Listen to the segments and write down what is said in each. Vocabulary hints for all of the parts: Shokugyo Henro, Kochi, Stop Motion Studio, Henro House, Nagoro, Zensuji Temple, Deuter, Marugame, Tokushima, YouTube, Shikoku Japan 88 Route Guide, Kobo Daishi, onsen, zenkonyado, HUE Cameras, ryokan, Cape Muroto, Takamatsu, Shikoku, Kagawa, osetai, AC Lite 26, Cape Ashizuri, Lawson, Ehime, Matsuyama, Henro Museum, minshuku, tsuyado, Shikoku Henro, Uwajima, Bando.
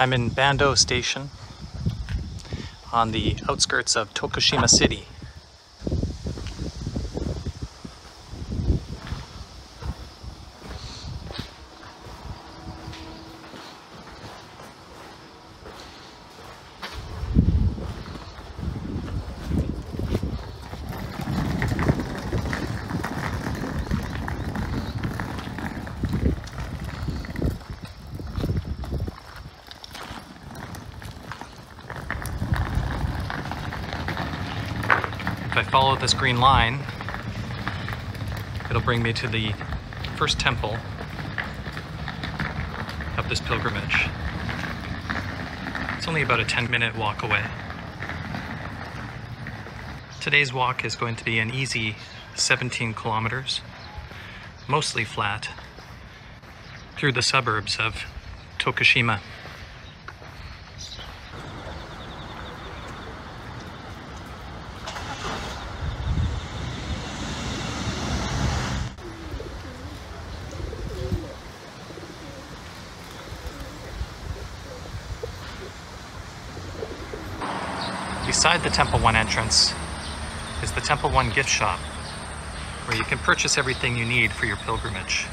I'm in Bando Station on the outskirts of Tokushima City. Follow this green line, it'll bring me to the first temple of this pilgrimage. It's only about a 10-minute walk away. Today's walk is going to be an easy 17 kilometers, mostly flat, through the suburbs of Tokushima. Beside the Temple 1 entrance is the Temple 1 gift shop, where you can purchase everything you need for your pilgrimage.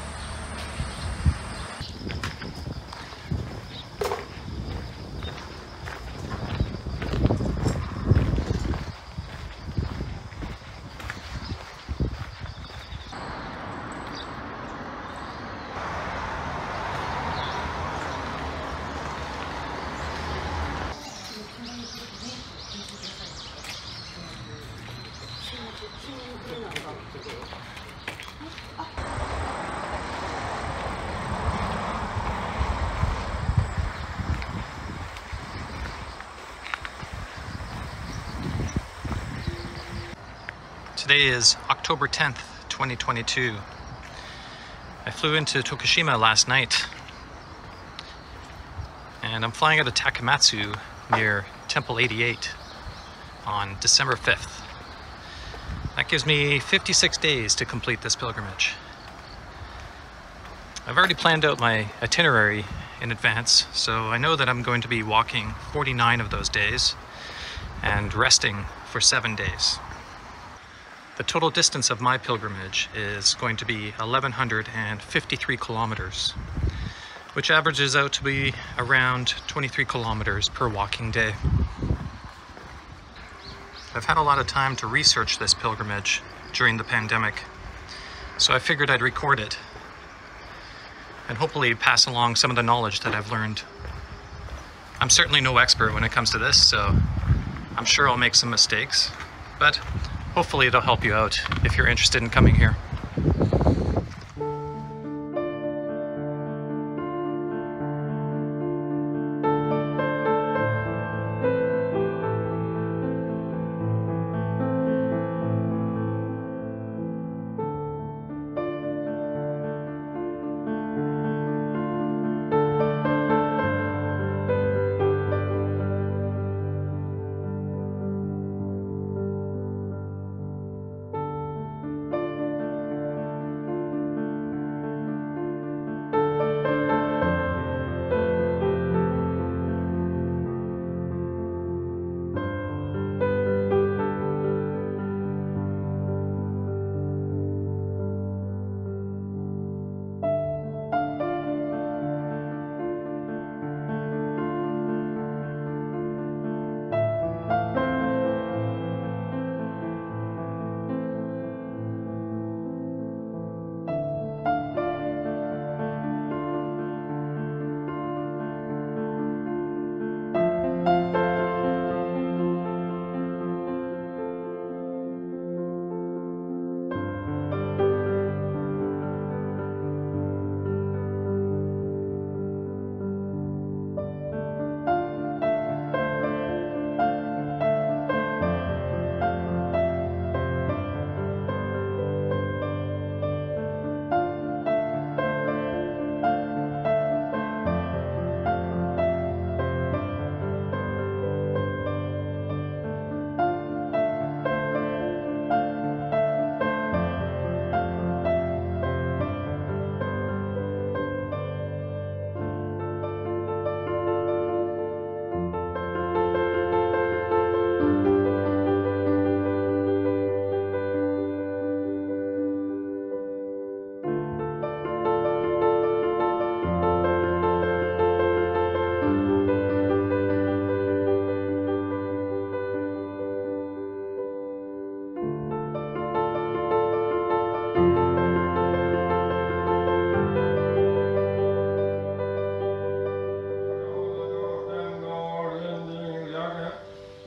Today is October 10th, 2022. I flew into Tokushima last night, and I'm flying out of Takamatsu near Temple 88 on December 5th. That gives me 56 days to complete this pilgrimage. I've already planned out my itinerary in advance, so I know that I'm going to be walking 49 of those days and resting for 7 days. The total distance of my pilgrimage is going to be 1,153 kilometers, which averages out to be around 23 kilometers per walking day. I've had a lot of time to research this pilgrimage during the pandemic, so I figured I'd record it and hopefully pass along some of the knowledge that I've learned. I'm certainly no expert when it comes to this, so I'm sure I'll make some mistakes, but hopefully it'll help you out if you're interested in coming here.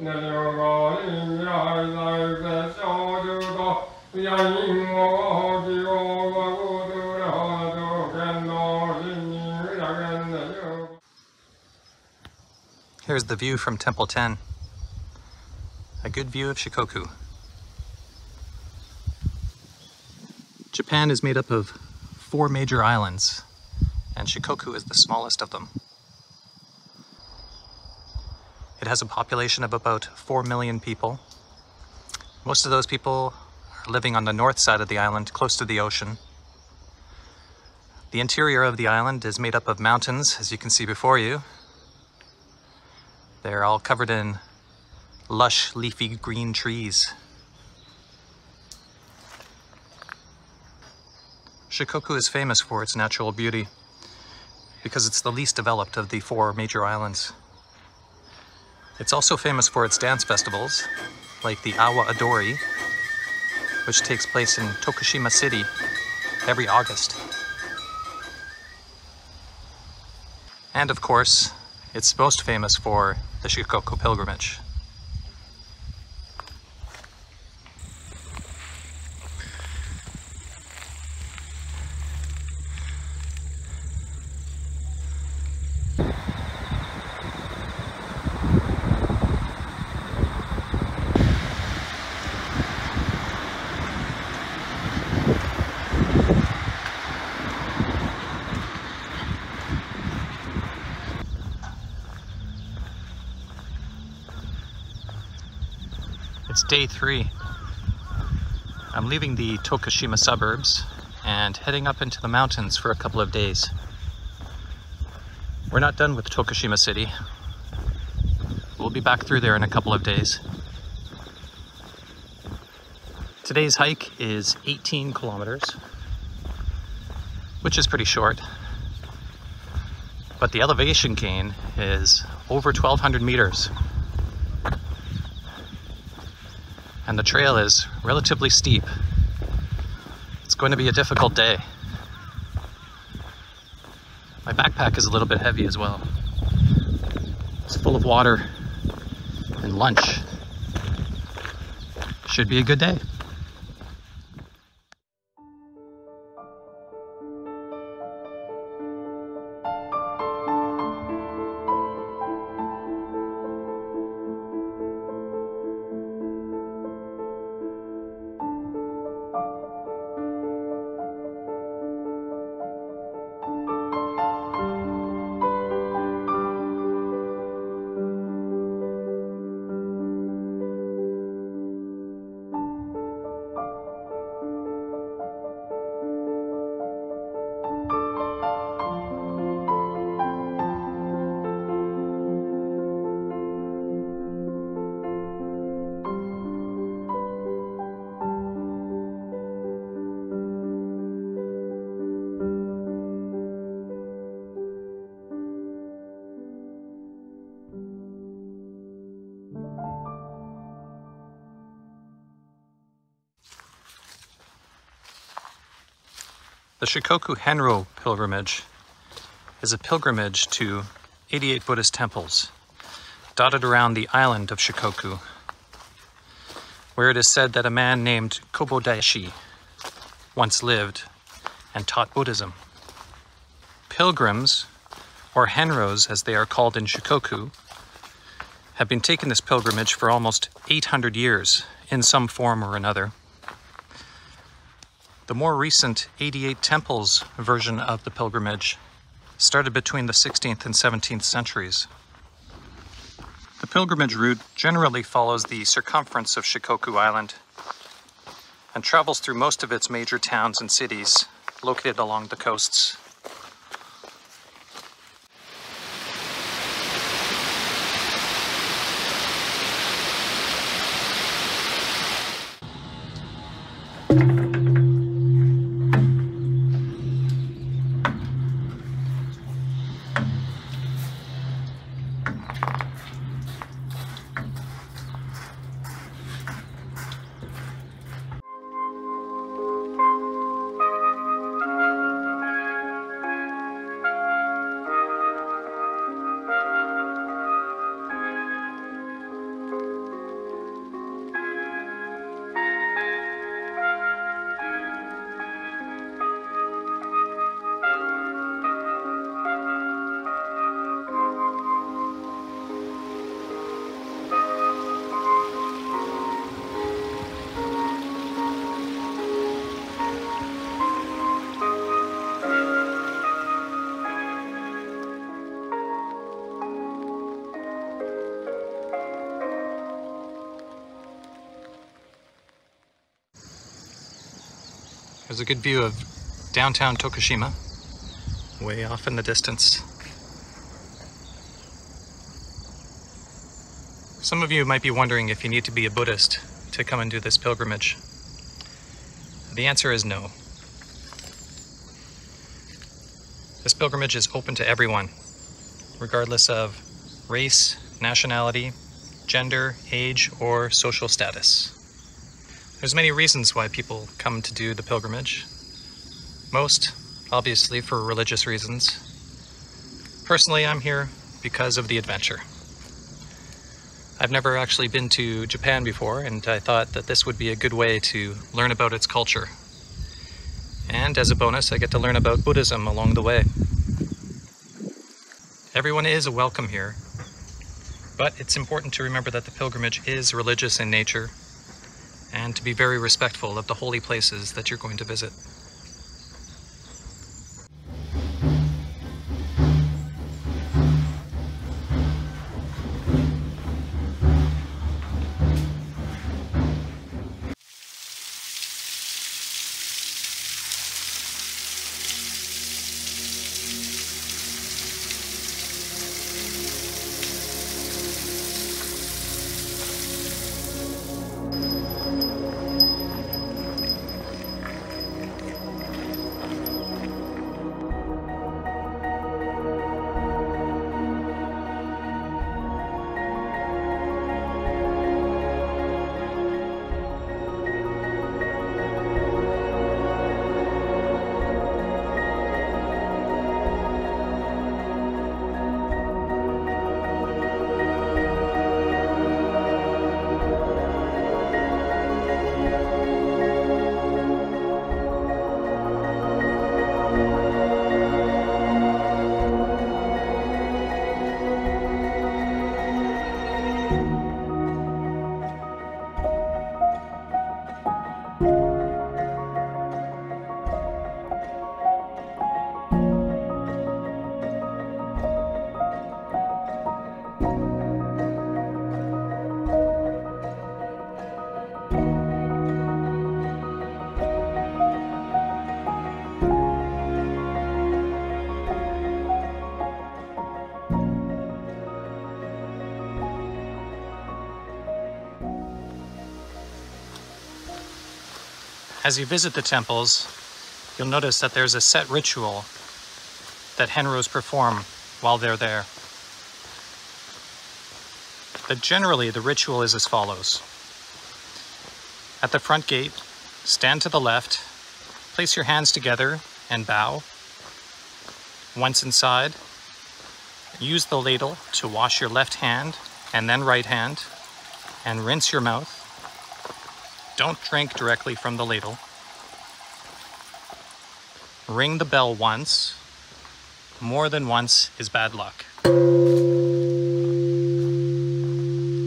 Here's the view from Temple 10. A good view of Shikoku. Japan is made up of 4 major islands, and Shikoku is the smallest of them. It has a population of about 4 million people. Most of those people are living on the north side of the island, close to the ocean. The interior of the island is made up of mountains, as you can see before you. They're all covered in lush, leafy green trees. Shikoku is famous for its natural beauty because it's the least developed of the 4 major islands. It's also famous for its dance festivals, like the Awa Odori, which takes place in Tokushima City every August. And of course, it's most famous for the Shikoku pilgrimage. It's day 3. I'm leaving the Tokushima suburbs and heading up into the mountains for a couple of days. We're not done with Tokushima City. We'll be back through there in a couple of days. Today's hike is 18 kilometers, which is pretty short, but the elevation gain is over 1,200 meters. And the trail is relatively steep. It's going to be a difficult day. My backpack is a little bit heavy as well. It's full of water and lunch. Should be a good day. The Shikoku Henro pilgrimage is a pilgrimage to 88 Buddhist temples dotted around the island of Shikoku, where it is said that a man named Kobo Daishi once lived and taught Buddhism. Pilgrims, or henros as they are called in Shikoku, have been taking this pilgrimage for almost 800 years in some form or another. The more recent 88 temples version of the pilgrimage started between the 16th and 17th centuries. The pilgrimage route generally follows the circumference of Shikoku Island and travels through most of its major towns and cities located along the coasts. There's a good view of downtown Tokushima, way off in the distance. Some of you might be wondering if you need to be a Buddhist to come and do this pilgrimage. The answer is no. This pilgrimage is open to everyone, regardless of race, nationality, gender, age, or social status. There's many reasons why people come to do the pilgrimage. Most, obviously, for religious reasons. Personally, I'm here because of the adventure. I've never actually been to Japan before, and I thought that this would be a good way to learn about its culture. And as a bonus, I get to learn about Buddhism along the way. Everyone is welcome here, but it's important to remember that the pilgrimage is religious in nature, and to be very respectful of the holy places that you're going to visit. As you visit the temples, you'll notice that there's a set ritual that Henros perform while they're there. But generally, the ritual is as follows. At the front gate, stand to the left, place your hands together and bow. Once inside, use the ladle to wash your left hand and then right hand, and rinse your mouth. Don't drink directly from the ladle. Ring the bell once. More than once is bad luck.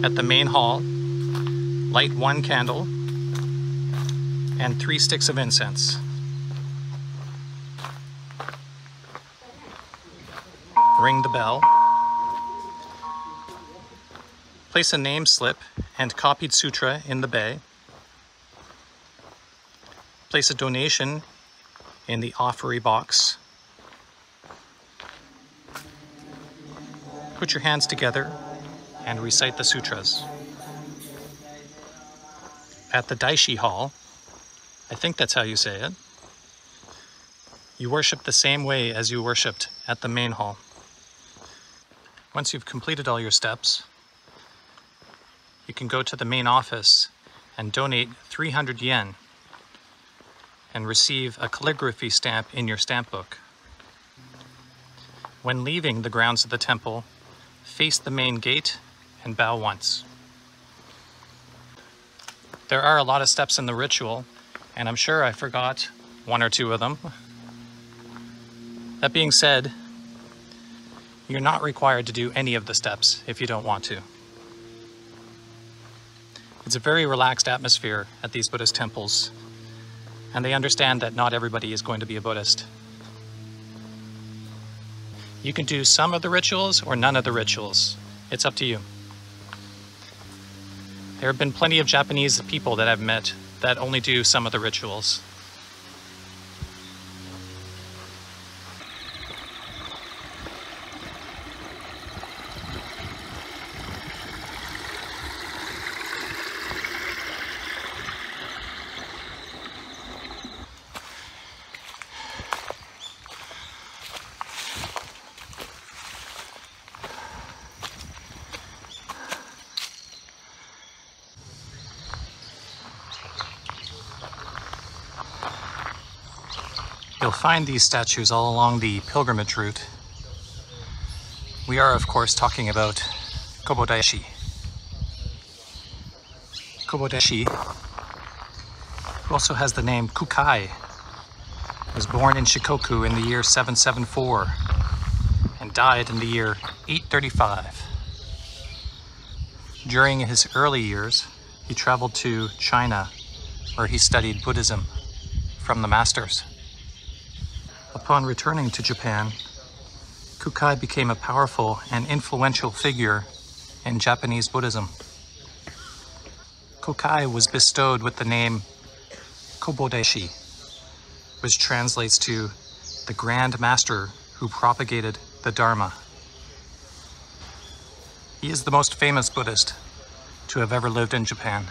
At the main hall, light one candle and 3 sticks of incense. Ring the bell. Place a name slip and copied sutra in the bay. Place a donation in the offery box. Put your hands together and recite the sutras. At the Daishi Hall, I think that's how you say it, you worship the same way as you worshipped at the main hall. Once you've completed all your steps, you can go to the main office and donate 300 yen and receive a calligraphy stamp in your stamp book. When leaving the grounds of the temple, face the main gate and bow once. There are a lot of steps in the ritual, and I'm sure I forgot one or two of them. That being said, you're not required to do any of the steps if you don't want to. It's a very relaxed atmosphere at these Buddhist temples, and they understand that not everybody is going to be a Buddhist. You can do some of the rituals or none of the rituals. It's up to you. There have been plenty of Japanese people that I've met that only do some of the rituals. You'll find these statues all along the pilgrimage route. We are, of course, talking about Kobo Daishi. Kobo Daishi, who also has the name Kukai, was born in Shikoku in the year 774 and died in the year 835. During his early years, he traveled to China, where he studied Buddhism from the masters. Upon returning to Japan, Kukai became a powerful and influential figure in Japanese Buddhism. Kukai was bestowed with the name Kobo Daishi, which translates to the Grand Master who propagated the Dharma. He is the most famous Buddhist to have ever lived in Japan.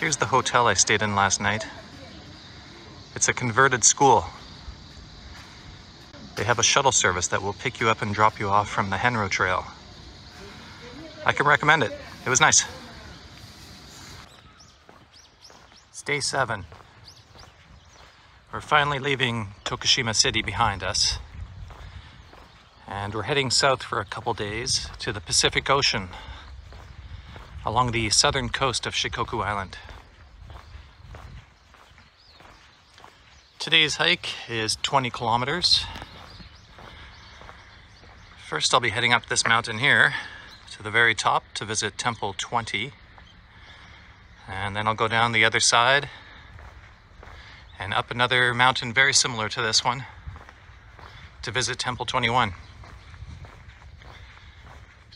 Here's the hotel I stayed in last night. It's a converted school. They have a shuttle service that will pick you up and drop you off from the Henro Trail. I can recommend it. It was nice. It's day 7. We're finally leaving Tokushima City behind us. And we're heading south for a couple days to the Pacific Ocean, along the southern coast of Shikoku Island. Today's hike is 20 kilometers. First, I'll be heading up this mountain here to the very top to visit Temple 20. And then I'll go down the other side and up another mountain very similar to this one to visit Temple 21.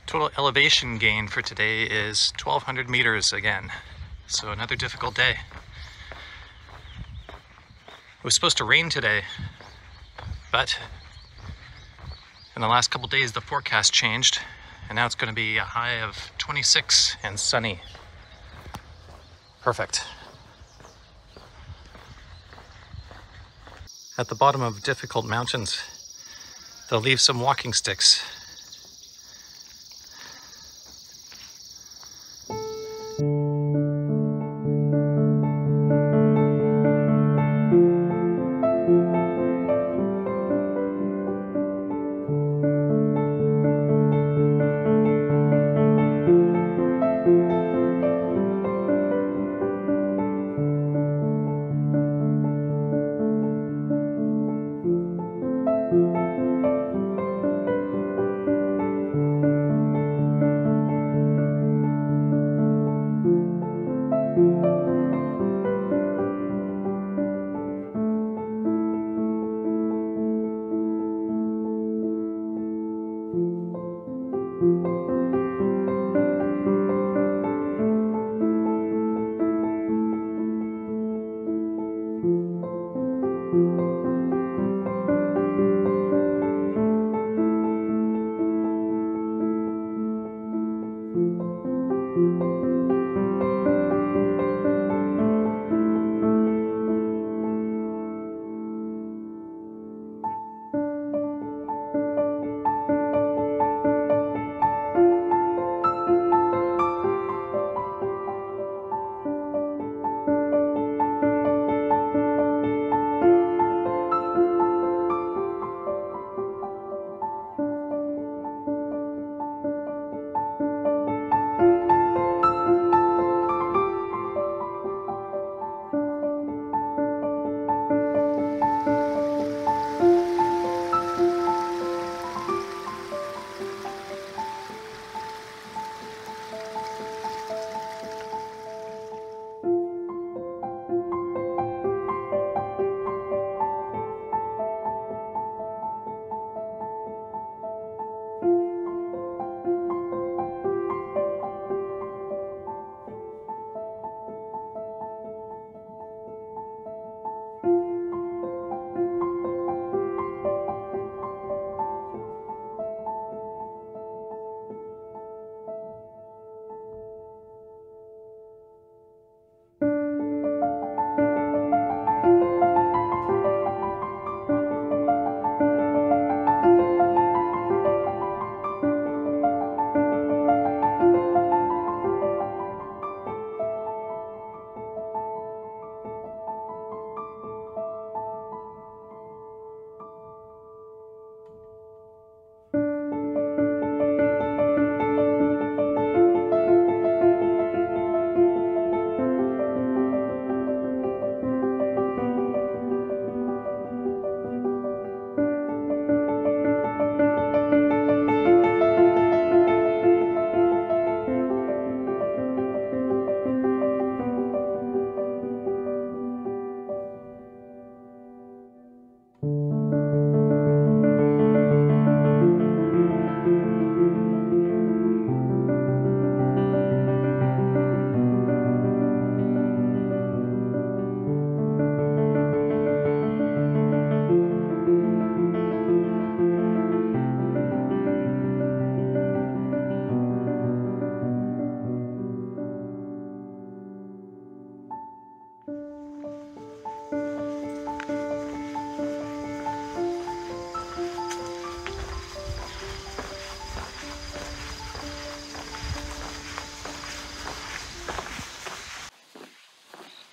Total elevation gain for today is 1,200 meters again, so another difficult day. It was supposed to rain today, but in the last couple days the forecast changed, and now it's going to be a high of 26 and sunny. Perfect. At the bottom of difficult mountains, they'll leave some walking sticks.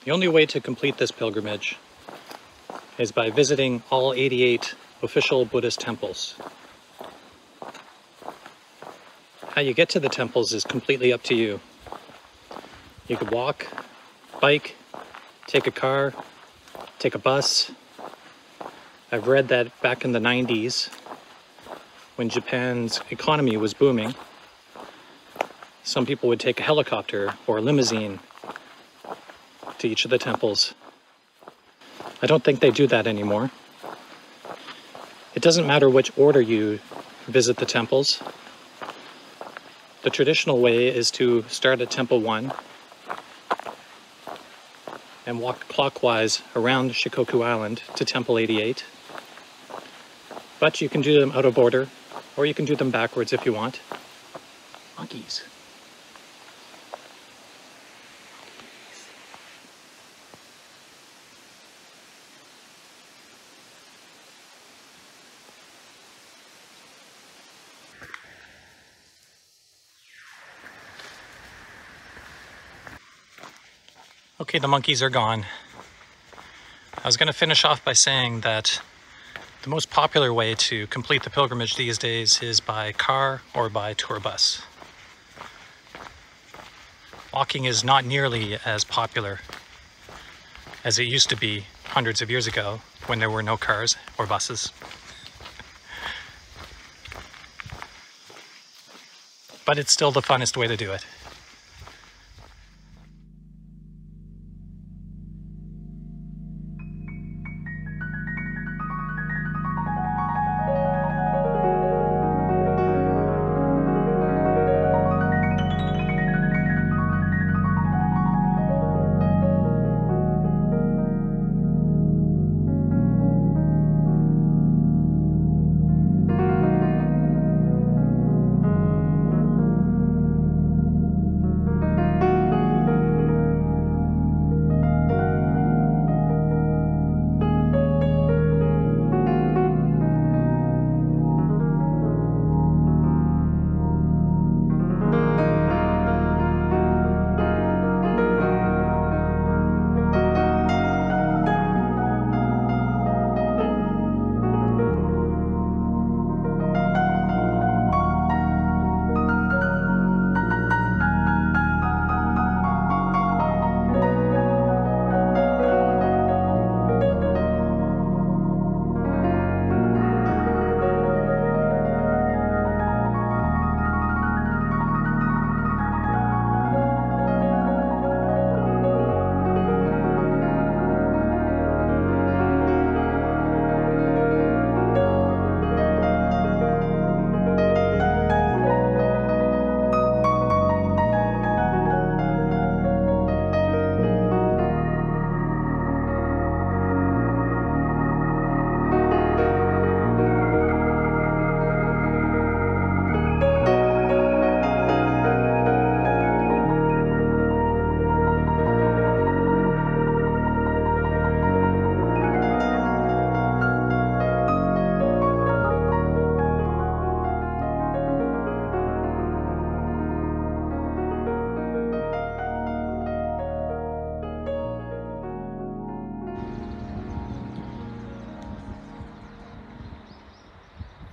The only way to complete this pilgrimage is by visiting all 88 official Buddhist temples. How you get to the temples is completely up to you. You could walk, bike, take a car, take a bus. I've read that back in the 90s, when Japan's economy was booming, some people would take a helicopter or a limousine to each of the temples. I don't think they do that anymore. It doesn't matter which order you visit the temples. The traditional way is to start at Temple 1 and walk clockwise around Shikoku Island to Temple 88. But you can do them out of order, or you can do them backwards if you want. Monkeys. Okay, the monkeys are gone. I was going to finish off by saying that the most popular way to complete the pilgrimage these days is by car or by tour bus. Walking is not nearly as popular as it used to be hundreds of years ago when there were no cars or buses. But it's still the funnest way to do it.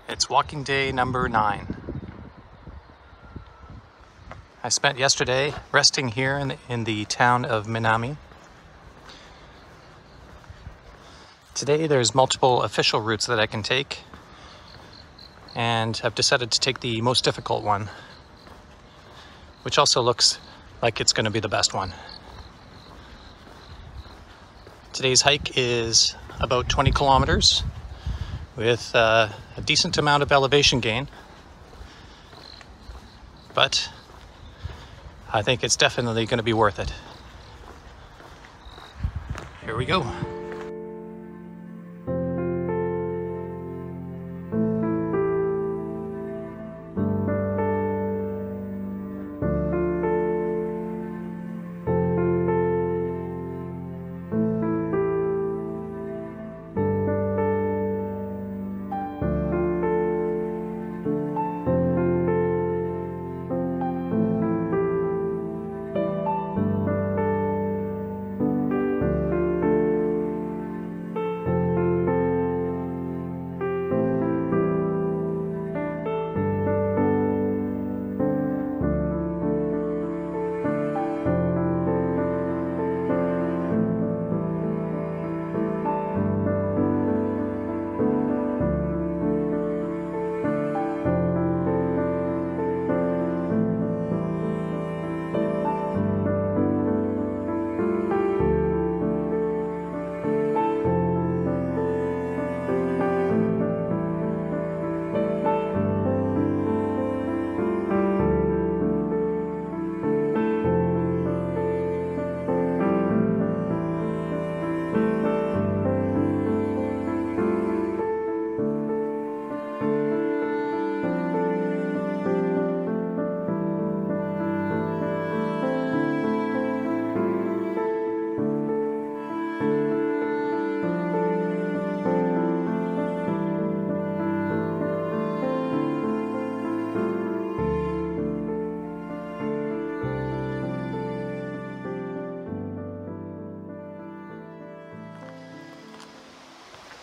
It's walking day number 9. I spent yesterday resting here in the town of Minami. Today there's multiple official routes that I can take, and I've decided to take the most difficult one, which also looks like it's going to be the best one. Today's hike is about 20 kilometers with a decent amount of elevation gain, but I think it's definitely going to be worth it. Here we go.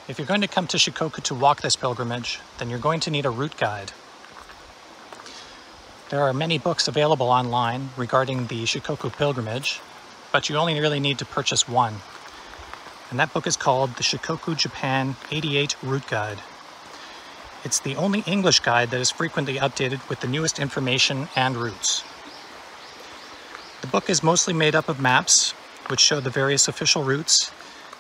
If you're going to come to Shikoku to walk this pilgrimage, then you're going to need a route guide. There are many books available online regarding the Shikoku pilgrimage, but you only really need to purchase one. And that book is called the Shikoku Japan 88 Route Guide. It's the only English guide that is frequently updated with the newest information and routes. The book is mostly made up of maps, which show the various official routes,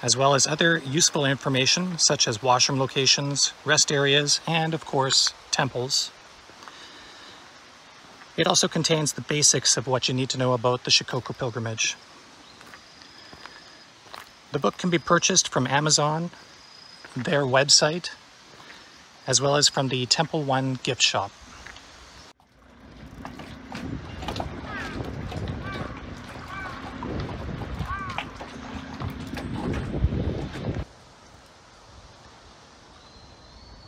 as well as other useful information such as washroom locations, rest areas, and of course, temples. It also contains the basics of what you need to know about the Shikoku pilgrimage. The book can be purchased from Amazon, their website, as well as from the Temple One gift shop.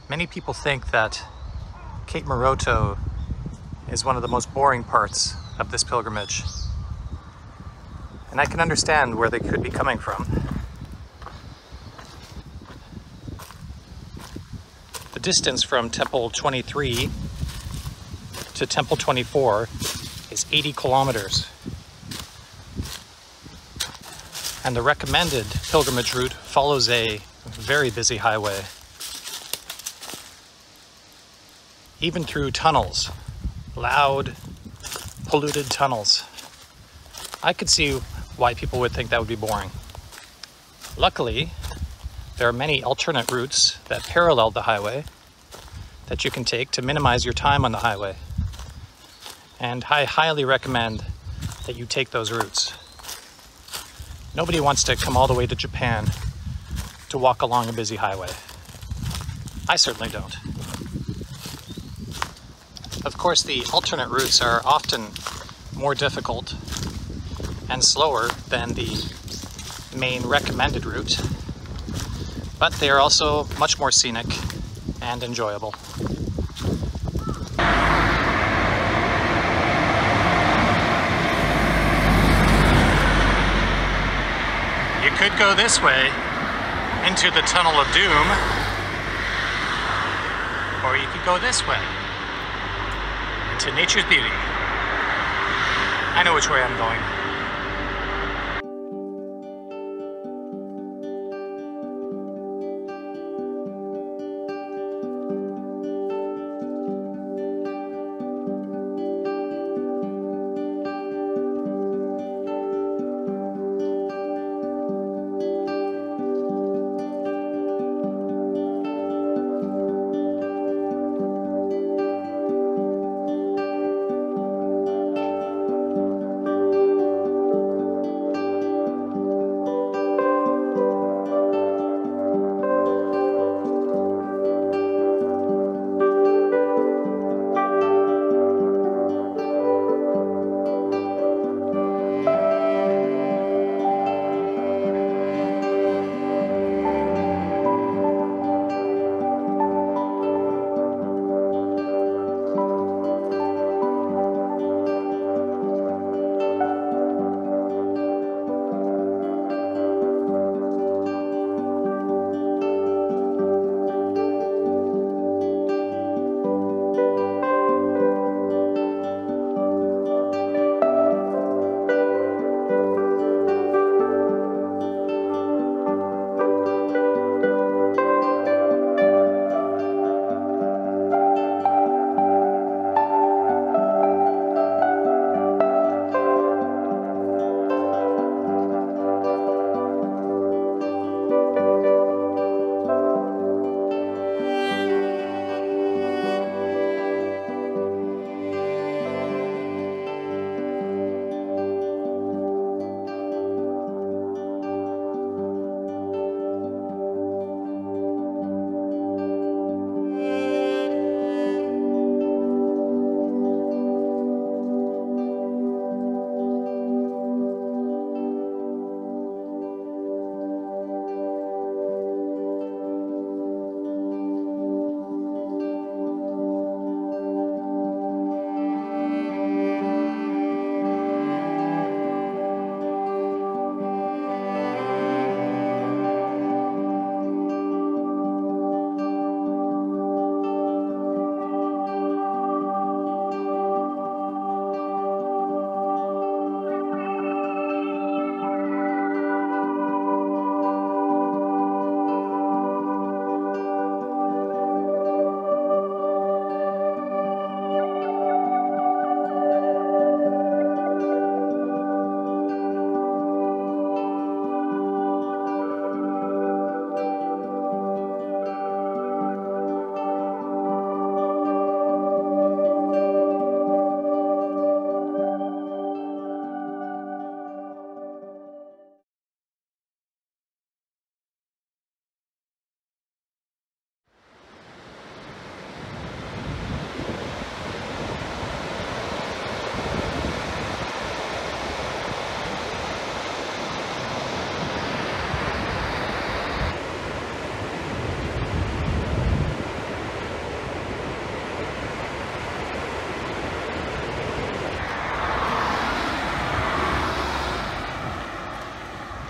Many people think that Cape Muroto is one of the most boring parts of this pilgrimage, and I can understand where they could be coming from. The distance from Temple 23 to Temple 24 is 80 kilometers. And the recommended pilgrimage route follows a very busy highway, even through tunnels, loud, polluted tunnels. I could see why people would think that would be boring. Luckily, there are many alternate routes that parallel the highway that you can take to minimize your time on the highway. And I highly recommend that you take those routes. Nobody wants to come all the way to Japan to walk along a busy highway. I certainly don't. Of course, the alternate routes are often more difficult and slower than the main recommended route, but they are also much more scenic and enjoyable. You could go this way into the Tunnel of Doom, or you could go this way into nature's beauty. I know which way I'm going.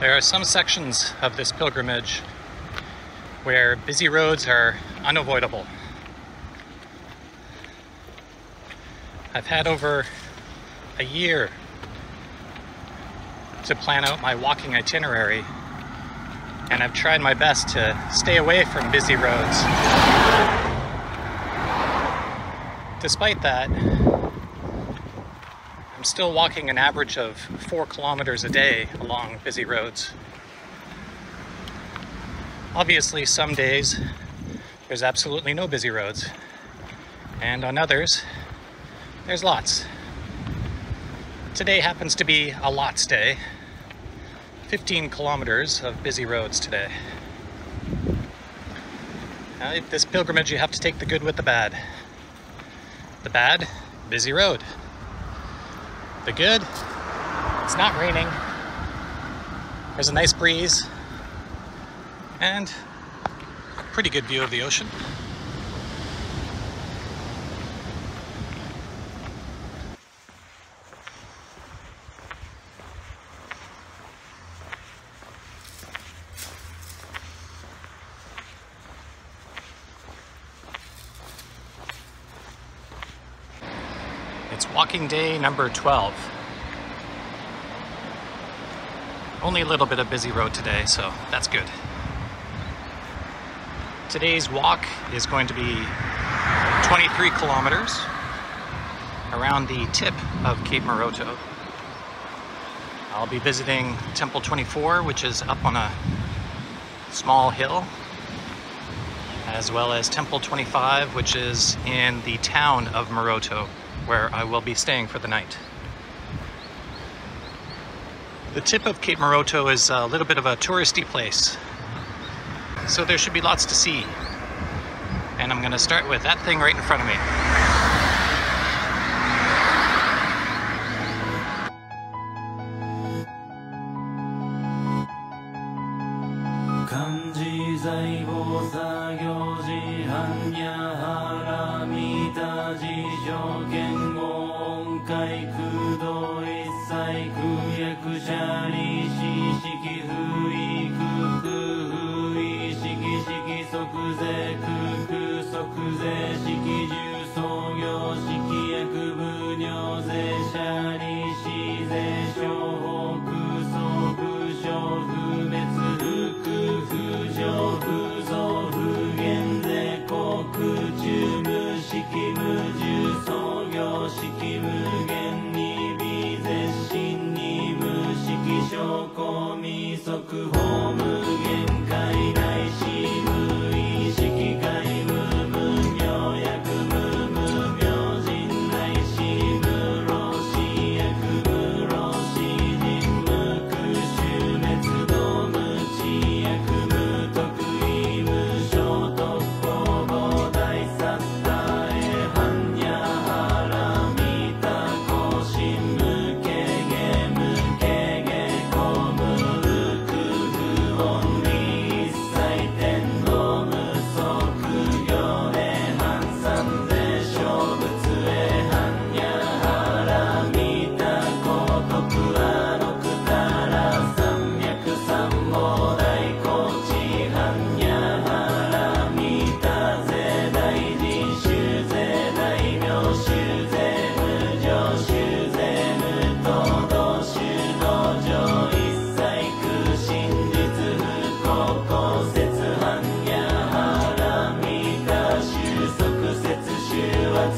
There are some sections of this pilgrimage where busy roads are unavoidable. I've had over a year to plan out my walking itinerary, and I've tried my best to stay away from busy roads. Despite that, I'm still walking an average of 4 kilometers a day along busy roads. Obviously, some days there's absolutely no busy roads, and on others, there's lots. Today happens to be a lots day. 15 kilometers of busy roads today. Now, if this pilgrimage, you have to take the good with the bad. The bad, busy road. The good, it's not raining. There's a nice breeze and a pretty good view of the ocean. Walking day number 12. Only a little bit of busy road today, so that's good. Today's walk is going to be 23 kilometers around the tip of Cape Muroto. I'll be visiting Temple 24, which is up on a small hill, as well as Temple 25, which is in the town of Muroto, where I will be staying for the night. The tip of Cape Muroto is a little bit of a touristy place, so there should be lots to see. And I'm going to start with that thing right in front of me.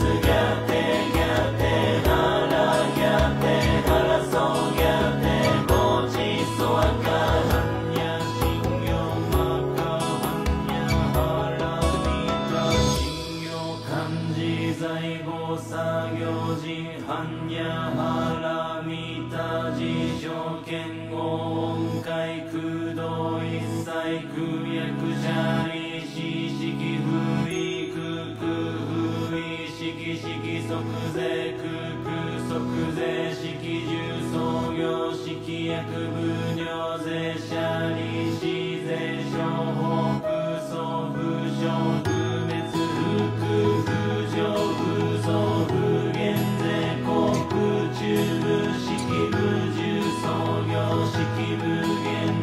Again.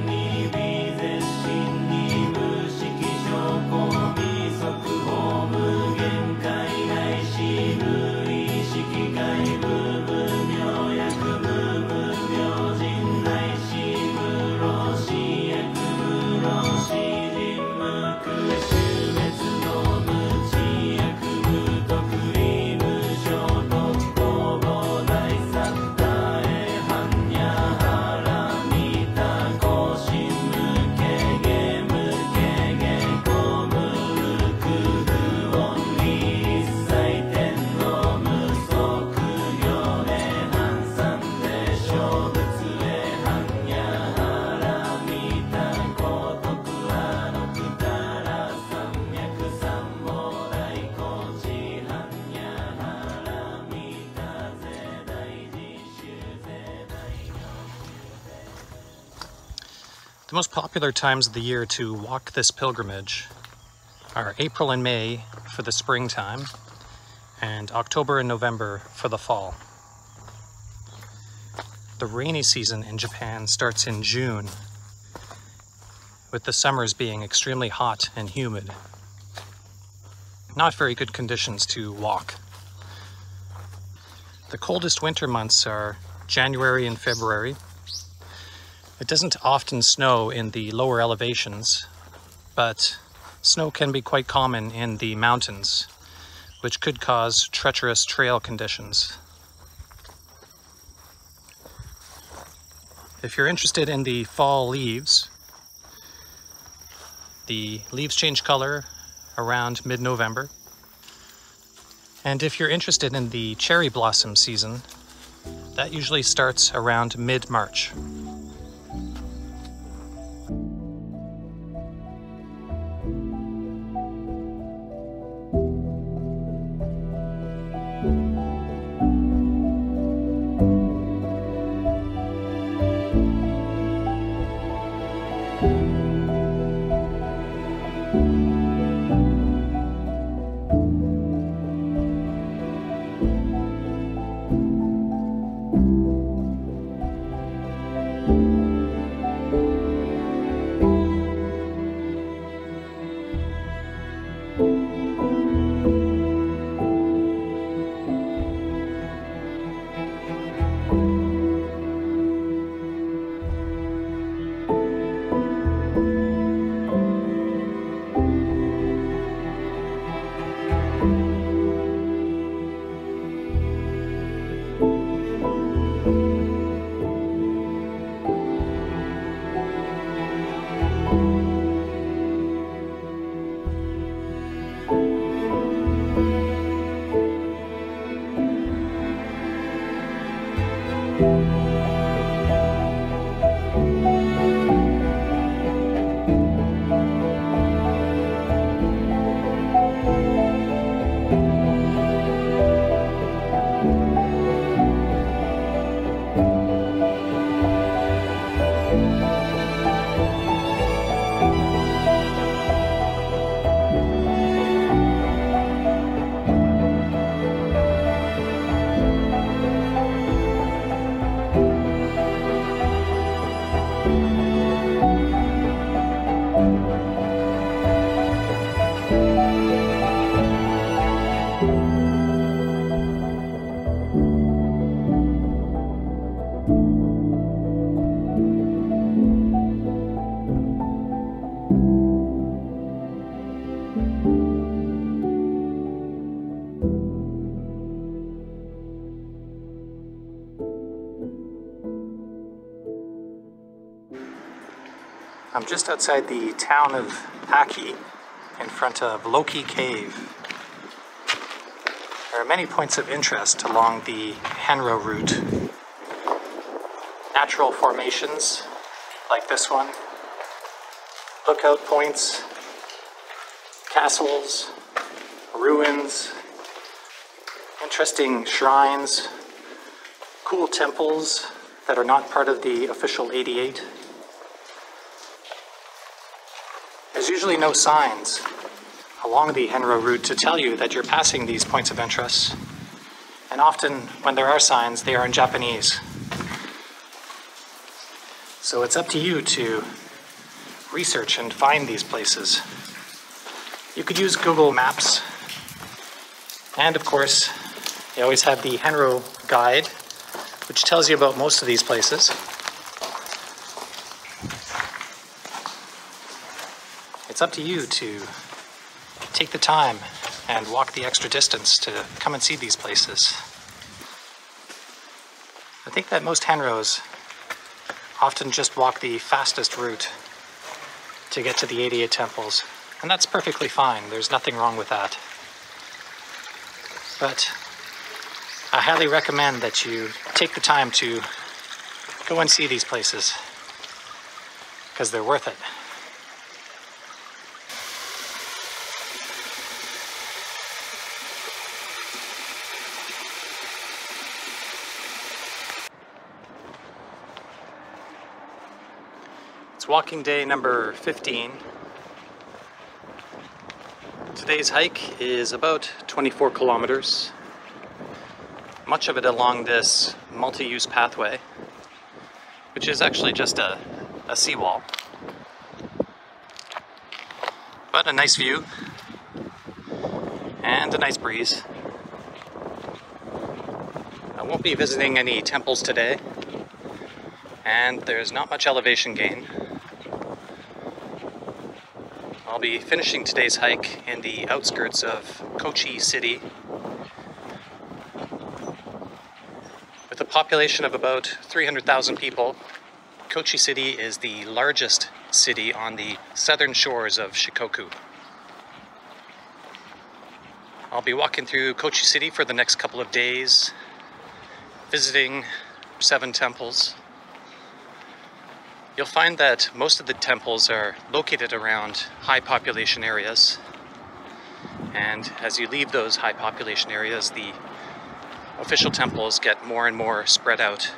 The most popular times of the year to walk this pilgrimage are April and May for the springtime, and October and November for the fall. The rainy season in Japan starts in June, with the summers being extremely hot and humid. Not very good conditions to walk. The coldest winter months are January and February. It doesn't often snow in the lower elevations, but snow can be quite common in the mountains, which could cause treacherous trail conditions. If you're interested in the fall leaves, the leaves change color around mid-November. And if you're interested in the cherry blossom season, that usually starts around mid-March. I'm just outside the town of Aki, in front of Loki Cave. There are many points of interest along the Henro route. Natural formations, like this one, lookout points, castles, ruins, interesting shrines, cool temples that are not part of the official 88. There's usually no signs along the Henro route to tell you that you're passing these points of interest, and often when there are signs, they are in Japanese. So it's up to you to research and find these places. You could use Google Maps, and of course, you always have the Henro guide, which tells you about most of these places. It's up to you to take the time and walk the extra distance to come and see these places. I think that most Henros often just walk the fastest route to get to the 88 temples, and that's perfectly fine. There's nothing wrong with that. But I highly recommend that you take the time to go and see these places, because they're worth it. It's walking day number 15. Today's hike is about 24 kilometers, much of it along this multi-use pathway, which is actually just a seawall. But a nice view and a nice breeze. I won't be visiting any temples today, and there's not much elevation gain. I'll be finishing today's hike in the outskirts of Kochi City, with a population of about 300,000 people. Kochi City is the largest city on the southern shores of Shikoku. I'll be walking through Kochi City for the next couple of days, visiting 7 temples. You'll find that most of the temples are located around high population areas, and as you leave those high population areas, the official temples get more and more spread out.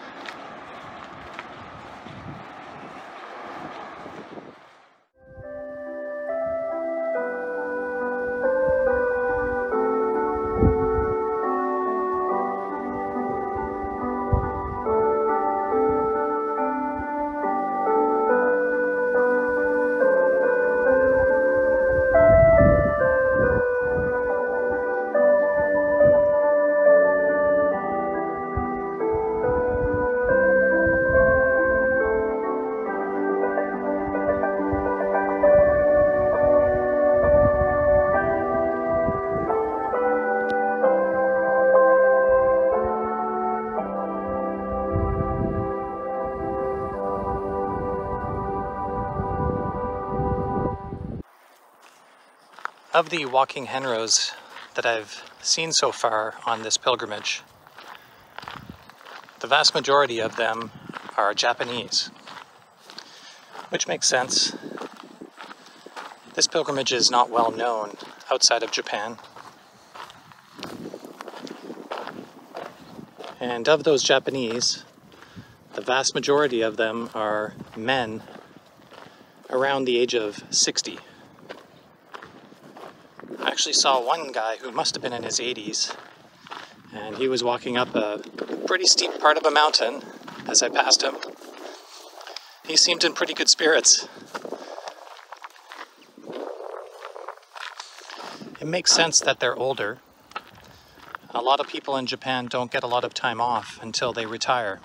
Of the walking henros that I've seen so far on this pilgrimage, the vast majority of them are Japanese, which makes sense. This pilgrimage is not well known outside of Japan. And of those Japanese, the vast majority of them are men around the age of 60. I actually saw one guy who must have been in his 80s, and he was walking up a pretty steep part of a mountain as I passed him. He seemed in pretty good spirits. It makes sense that they're older. A lot of people in Japan don't get a lot of time off until they retire.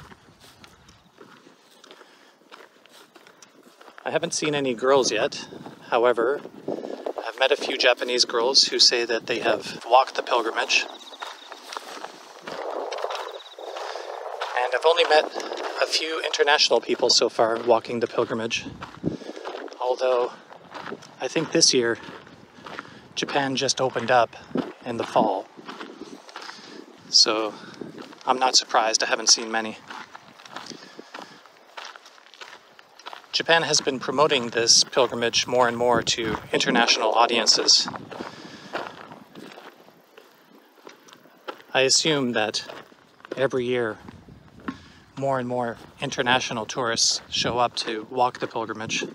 I haven't seen any girls yet, however, I've met a few Japanese girls who say that they have walked the pilgrimage. And I've only met a few international people so far walking the pilgrimage. Although, I think this year, Japan just opened up in the fall. So, I'm not surprised I haven't seen many. Japan has been promoting this pilgrimage more and more to international audiences. I assume that every year more and more international tourists show up to walk the pilgrimage.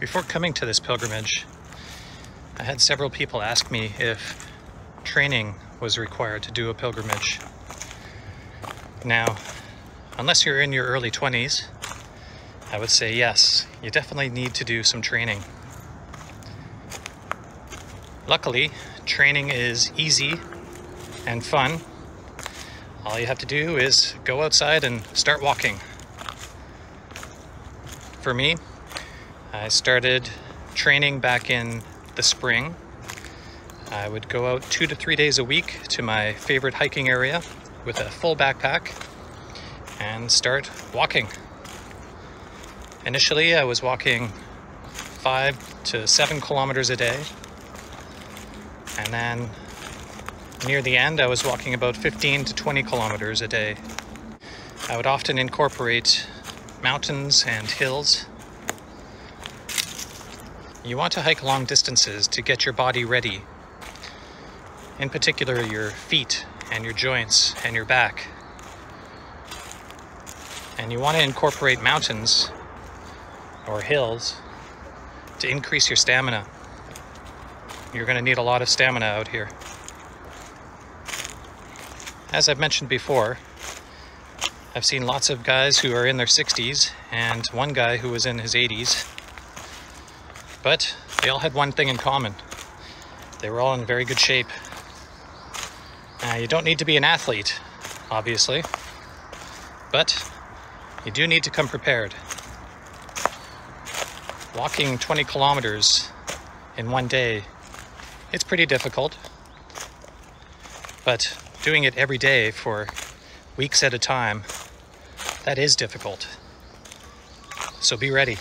Before coming to this pilgrimage, I had several people ask me if training was required to do a pilgrimage. Now, unless you're in your early 20s, I would say yes, you definitely need to do some training. Luckily, training is easy and fun. All you have to do is go outside and start walking. For me, I started training back in the spring. I would go out 2 to 3 days a week to my favorite hiking area with a full backpack and start walking. Initially, I was walking 5 to 7 kilometers a day. And then near the end, I was walking about 15 to 20 kilometers a day. I would often incorporate mountains and hills. You want to hike long distances to get your body ready, in particular your feet and your joints and your back. And you want to incorporate mountains or hills to increase your stamina. You're going to need a lot of stamina out here. As I've mentioned before, I've seen lots of guys who are in their 60s and one guy who was in his 80s, but they all had one thing in common. They were all in very good shape. Now, you don't need to be an athlete, obviously, but you do need to come prepared. Walking 20 kilometers in one day, it's pretty difficult, but doing it every day for weeks at a time, that is difficult. So be ready.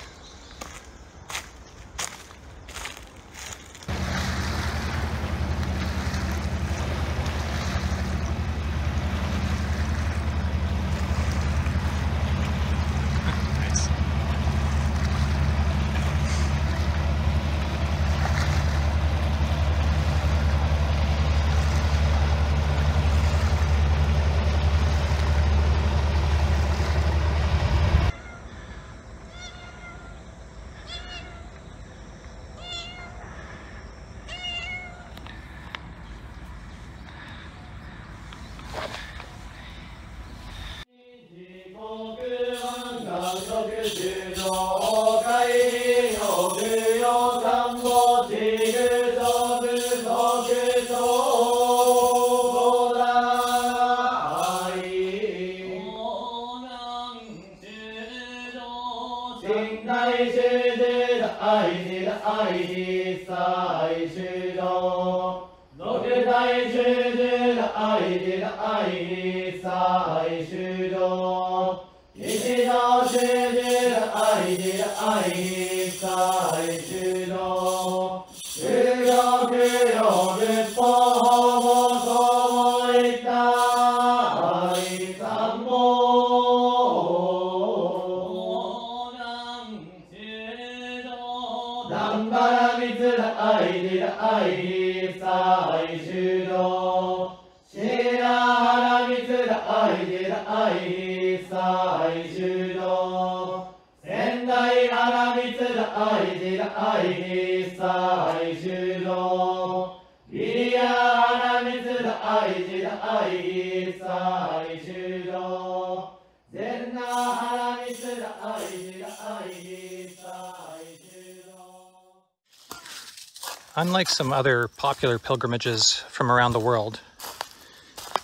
Unlike some other popular pilgrimages from around the world,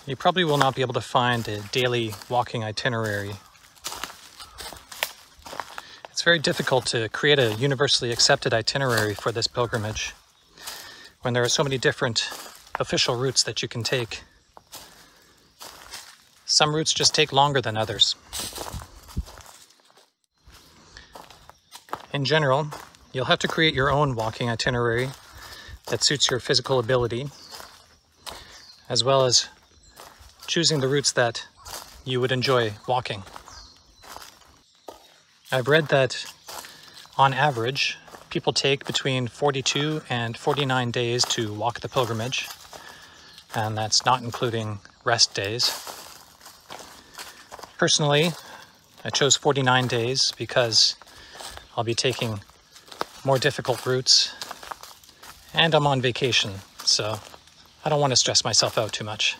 you probably will not be able to find a daily walking itinerary. It's very difficult to create a universally accepted itinerary for this pilgrimage when there are so many different official routes that you can take. Some routes just take longer than others. In general, you'll have to create your own walking itinerary that suits your physical ability, as well as choosing the routes that you would enjoy walking. I've read that on average, people take between 42 and 49 days to walk the pilgrimage, and that's not including rest days. Personally, I chose 49 days because I'll be taking more difficult routes, and I'm on vacation, so I don't want to stress myself out too much.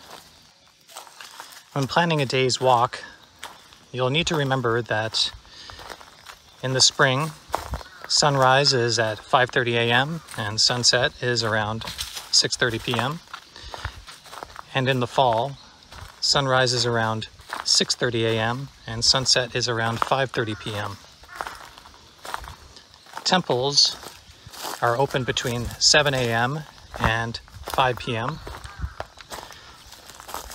When planning a day's walk, you'll need to remember that in the spring, sunrise is at 5:30 a.m. and sunset is around 6:30 p.m. And in the fall, sunrise is around 6:30 a.m. and sunset is around 5:30 p.m. Temples are open between 7 a.m. and 5 p.m.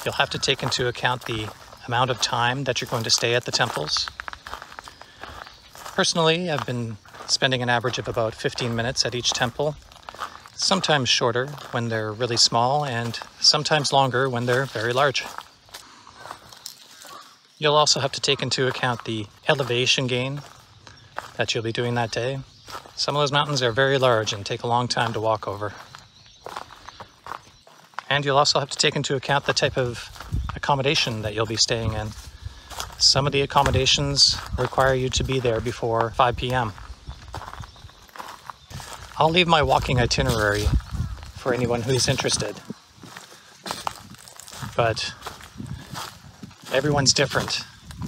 You'll have to take into account the amount of time that you're going to stay at the temples. Personally, I've been spending an average of about 15 minutes at each temple, sometimes shorter when they're really small and sometimes longer when they're very large. You'll also have to take into account the elevation gain that you'll be doing that day. Some of those mountains are very large and take a long time to walk over. And you'll also have to take into account the type of accommodation that you'll be staying in. Some of the accommodations require you to be there before 5 p.m. I'll leave my walking itinerary for anyone who's interested. But everyone's different,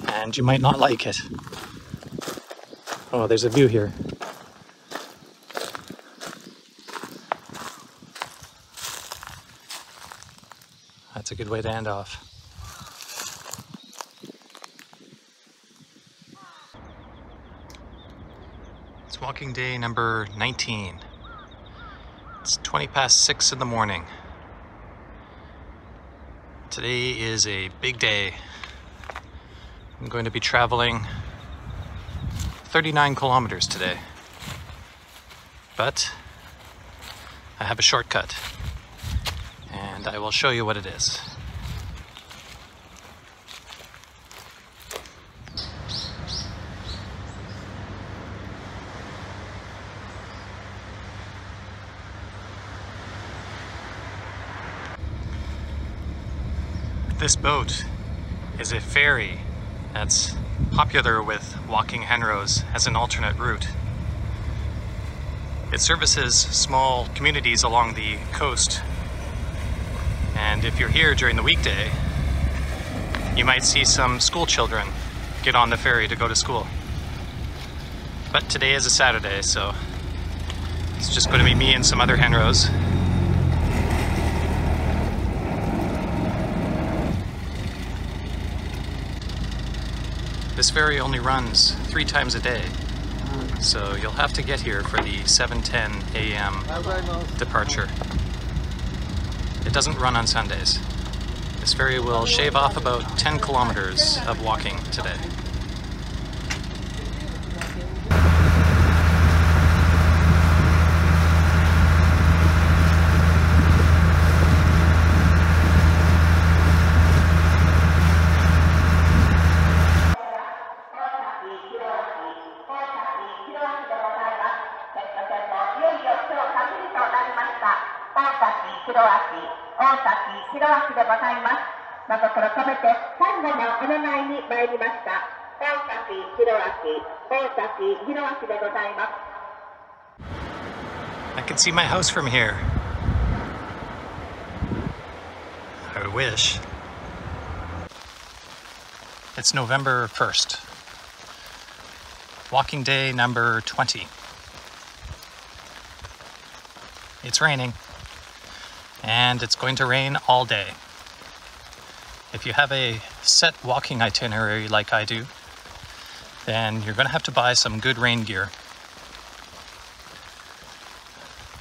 and you might not like it. Oh, there's a view here. That's a good way to end off. It's walking day number 19. It's 6:20 in the morning. Today is a big day. I'm going to be traveling 39 kilometers today, but I have a shortcut and I will show you what it is. This boat is a ferry that's popular with walking Henros as an alternate route. It services small communities along the coast, and if you're here during the weekday, you might see some school children get on the ferry to go to school. But today is a Saturday, so it's just going to be me and some other Henros. This ferry only runs 3 times a day, so you'll have to get here for the 7:10 a.m. departure. It doesn't run on Sundays. This ferry will shave off about 10 kilometers of walking today. I can see my house from here. I wish. It's November 1st. Walking day number 20. It's raining. And it's going to rain all day. If you have a set walking itinerary like I do, then you're going to have to buy some good rain gear.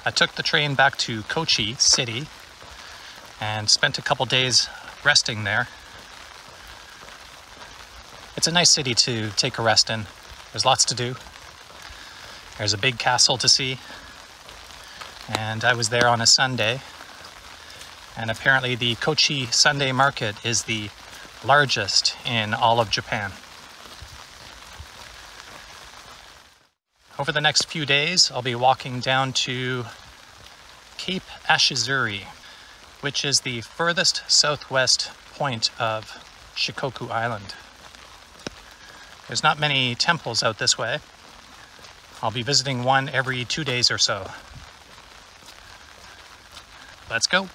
I took the train back to Kochi city and spent a couple days resting there. It's a nice city to take a rest in. There's lots to do. There's a big castle to see, and I was there on a Sunday. And apparently the Kochi Sunday market is the largest in all of Japan. Over the next few days, I'll be walking down to Cape Ashizuri, which is the furthest southwest point of Shikoku Island. There's not many temples out this way, I'll be visiting one every 2 days or so. Let's go.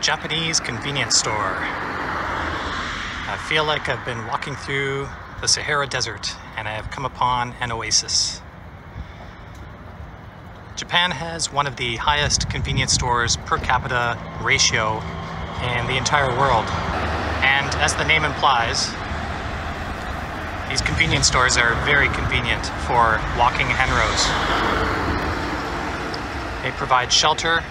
Japanese convenience store. I feel like I've been walking through the Sahara Desert and I have come upon an oasis. Japan has one of the highest convenience stores per capita ratio in the entire world. And as the name implies, these convenience stores are very convenient for walking henros. They provide shelter.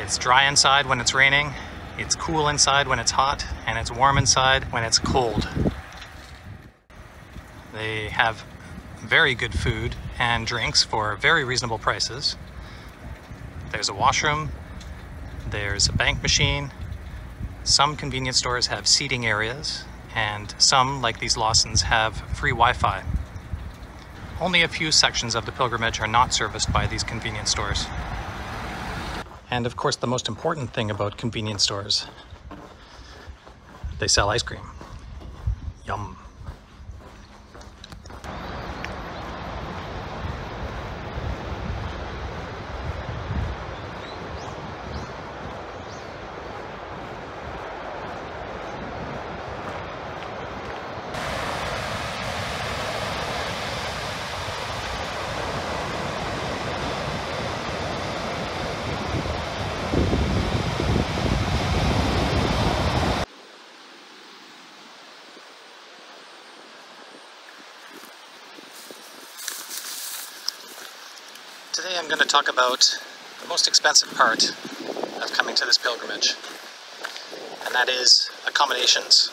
It's dry inside when it's raining, it's cool inside when it's hot, and it's warm inside when it's cold. They have very good food and drinks for very reasonable prices. There's a washroom, there's a bank machine, some convenience stores have seating areas, and some, like these Lawson's, have free Wi-Fi. Only a few sections of the pilgrimage are not serviced by these convenience stores. And of course, the most important thing about convenience stores, they sell ice cream. Yum. Today I'm going to talk about the most expensive part of coming to this pilgrimage, and that is accommodations.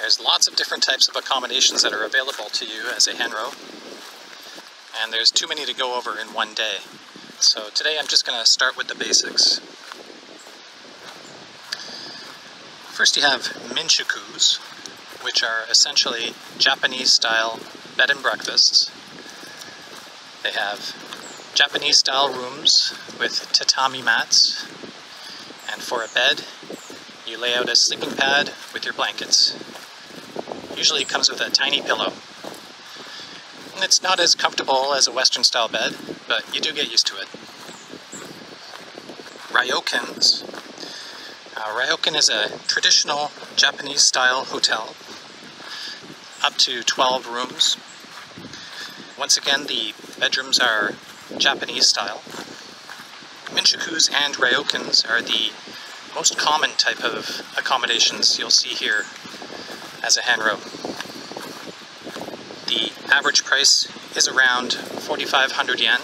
There's lots of different types of accommodations that are available to you as a henro, and there's too many to go over in one day. So today I'm just going to start with the basics. First you have minshukus, which are essentially Japanese-style bed and breakfasts. They have Japanese-style rooms with tatami mats, and for a bed, you lay out a sleeping pad with your blankets. Usually it comes with a tiny pillow. And it's not as comfortable as a Western-style bed, but you do get used to it. Ryokans. Ryokan is a traditional Japanese-style hotel, up to 12 rooms. Once again, the bedrooms are Japanese style. Minshukus and ryokans are the most common type of accommodations you'll see here as a henro. The average price is around 4,500 yen.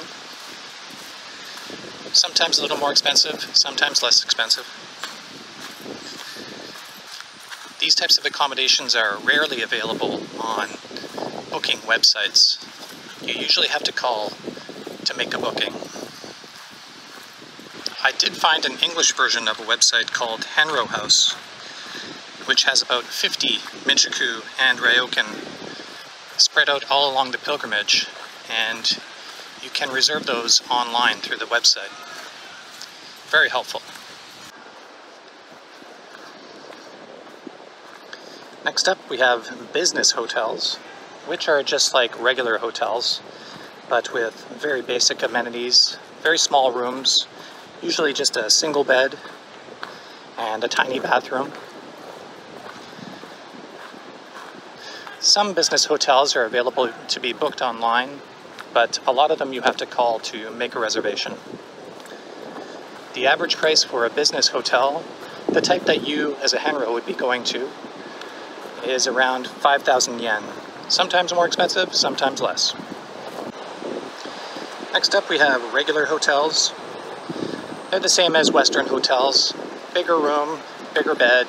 Sometimes a little more expensive, sometimes less expensive. These types of accommodations are rarely available on booking websites. You usually have to call to make a booking. I did find an English version of a website called Henro House, which has about 50 minshuku and ryokan spread out all along the pilgrimage, and you can reserve those online through the website. Very helpful. Next up, we have business hotels, which are just like regular hotels, but with very basic amenities, very small rooms, usually just a single bed and a tiny bathroom. Some business hotels are available to be booked online, but a lot of them you have to call to make a reservation. The average price for a business hotel, the type that you as a Henro would be going to, is around 5,000 yen. Sometimes more expensive, sometimes less. Next up we have regular hotels. They're the same as Western hotels. Bigger room, bigger bed.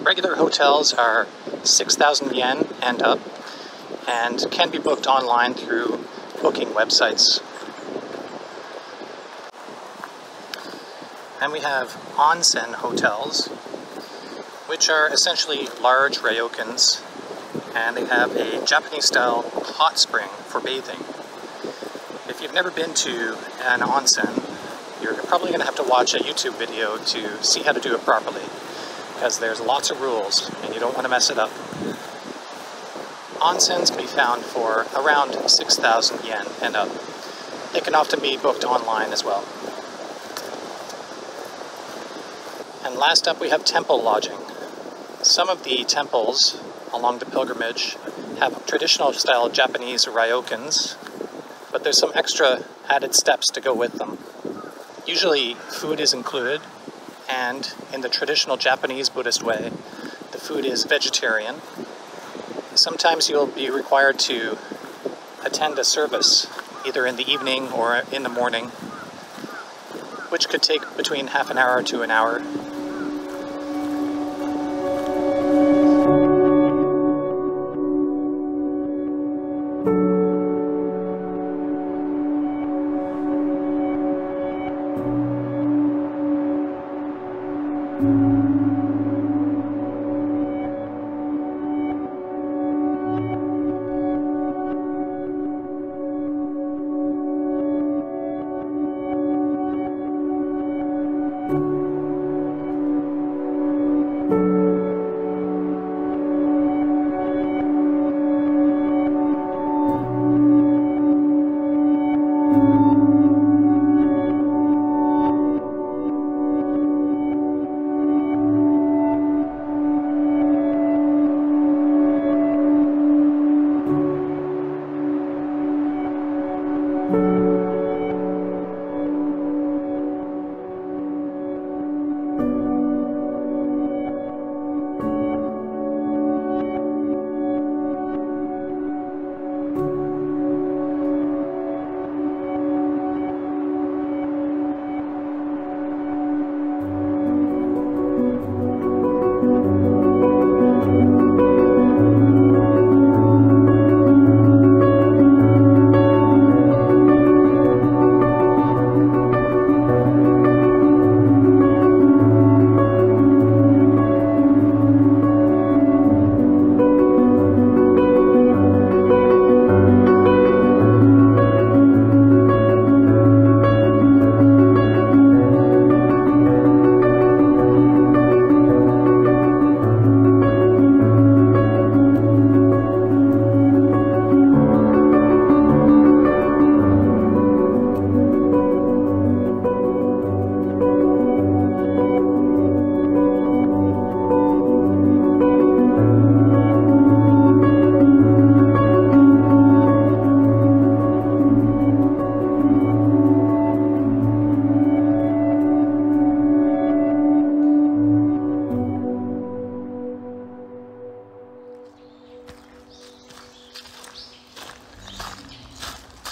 Regular hotels are 6,000 yen and up, and can be booked online through booking websites. And we have onsen hotels, which are essentially large ryokans, and they have a Japanese-style hot spring for bathing. If you've never been to an onsen, you're probably going to have to watch a YouTube video to see how to do it properly, because there's lots of rules and you don't want to mess it up. Onsens can be found for around 6,000 yen and up. They can often be booked online as well. And last up we have temple lodging. Some of the temples along the pilgrimage have traditional style Japanese ryokans, but there's some extra added steps to go with them. Usually food is included, and in the traditional Japanese Buddhist way, the food is vegetarian. Sometimes you'll be required to attend a service, either in the evening or in the morning, which could take between half an hour to an hour.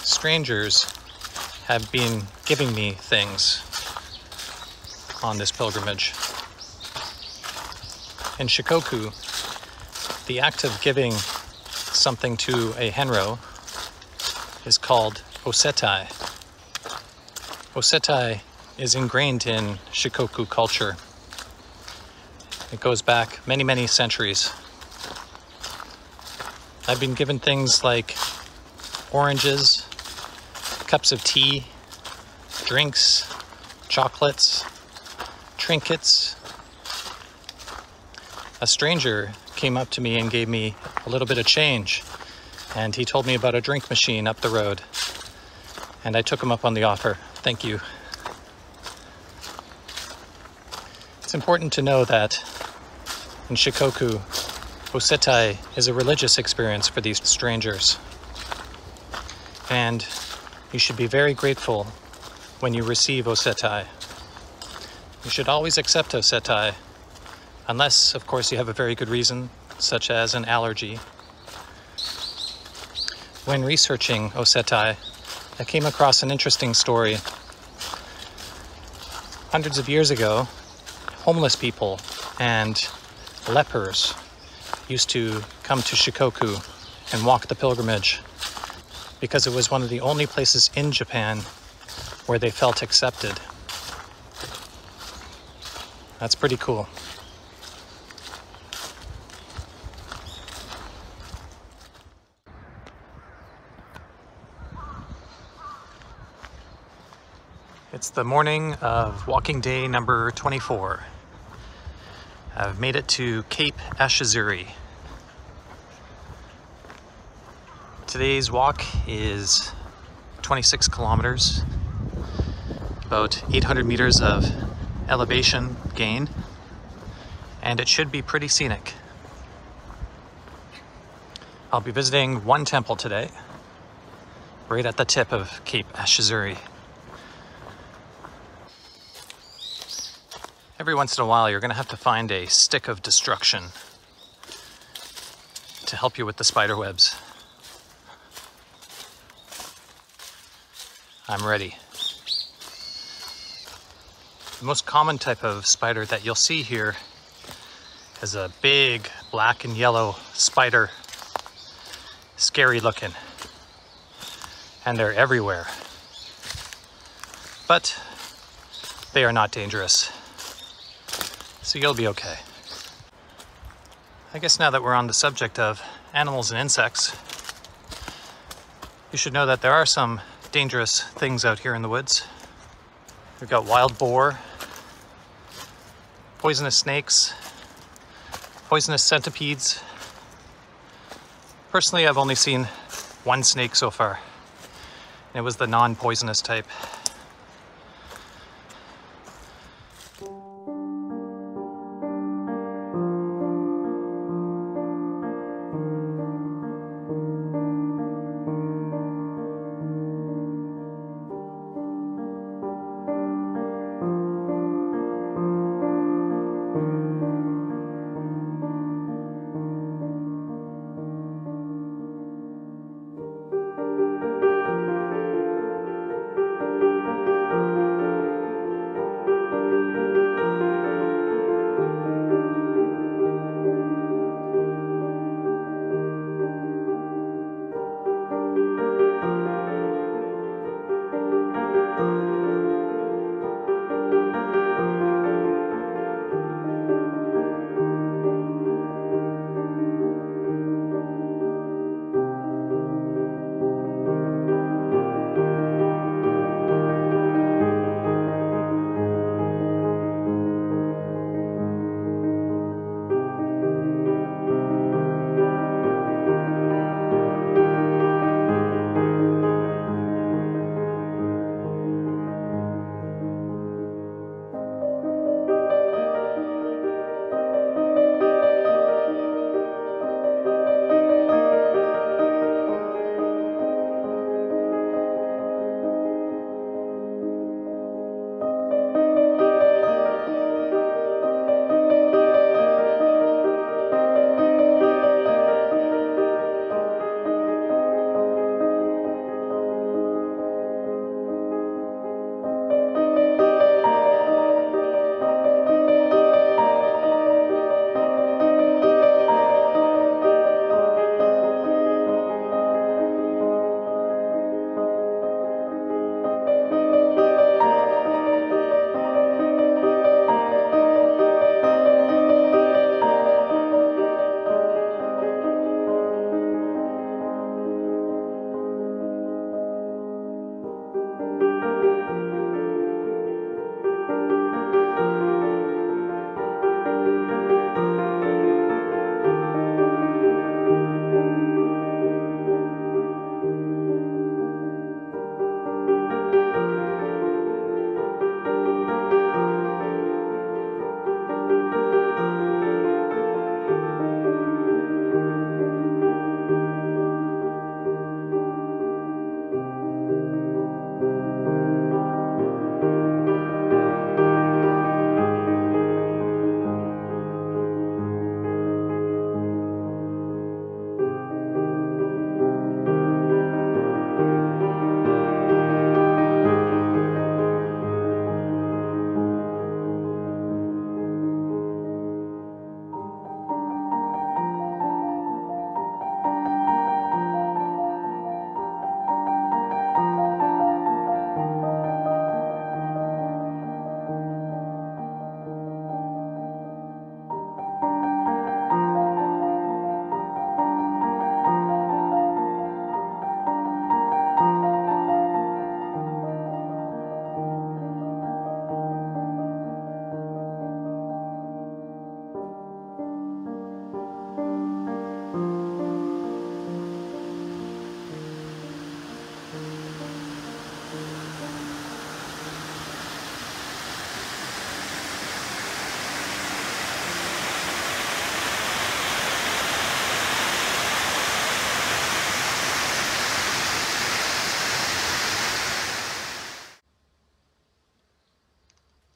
Strangers have been giving me things on this pilgrimage. in Shikoku, the act of giving something to a henro is called osetai. Osetai is ingrained in Shikoku culture. It goes back many, many centuries. I've been given things like oranges, cups of tea, drinks, chocolates, trinkets. A stranger came up to me and gave me a little bit of change, and he told me about a drink machine up the road, and I took him up on the offer. Thank you. It's important to know that in Shikoku, osetai is a religious experience for these strangers, and you should be very grateful when you receive osetai. You should always accept osetai, unless, of course, you have a very good reason, such as an allergy. When researching osetai, I came across an interesting story. Hundreds of years ago, homeless people and lepers used to come to Shikoku and walk the pilgrimage, because it was one of the only places in Japan where they felt accepted. That's pretty cool. It's the morning of walking day number 24. I've made it to Cape Ashizuri. Today's walk is 26 kilometers, about 800 meters of elevation gain, and it should be pretty scenic. I'll be visiting one temple today, right at the tip of Cape Ashizuri. Every once in a while, you're going to have to find a stick of destruction to help you with the spider webs. I'm ready. The most common type of spider that you'll see here is a big black and yellow spider. Scary looking. And they're everywhere. But they are not dangerous, so you'll be okay. I guess now that we're on the subject of animals and insects, you should know that there are some dangerous things out here in the woods. We've got wild boar, poisonous snakes, poisonous centipedes. Personally, I've only seen one snake so far, and it was the non-poisonous type.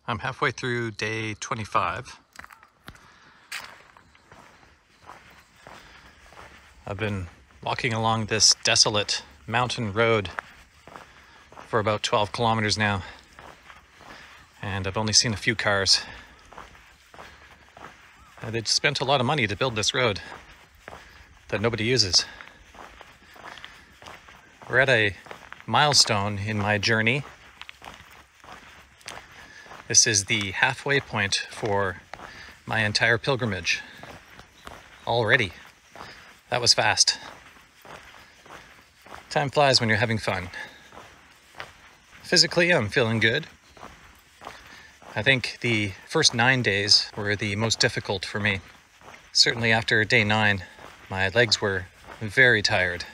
I'm halfway through day 25. I've been walking along this desolate mountain road for about 12 kilometers now, and I've only seen a few cars. They spent a lot of money to build this road that nobody uses. We're at a milestone in my journey. This is the halfway point for my entire pilgrimage. Already. That was fast. Time flies when you're having fun. Physically, I'm feeling good. I think the first 9 days were the most difficult for me. Certainly after day 9, my legs were very tired.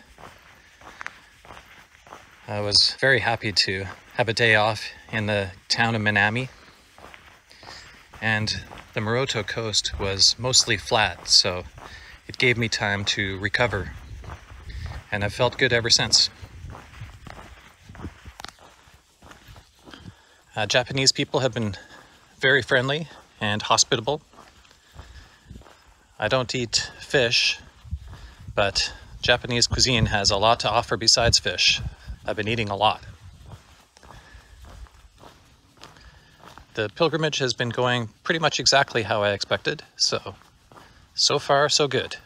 I was very happy to have a day off in the town of Minami. And the Muroto coast was mostly flat, so it gave me time to recover. And I've felt good ever since. Japanese people have been very friendly and hospitable. I don't eat fish, but Japanese cuisine has a lot to offer besides fish. I've been eating a lot. The pilgrimage has been going pretty much exactly how I expected, so far so good.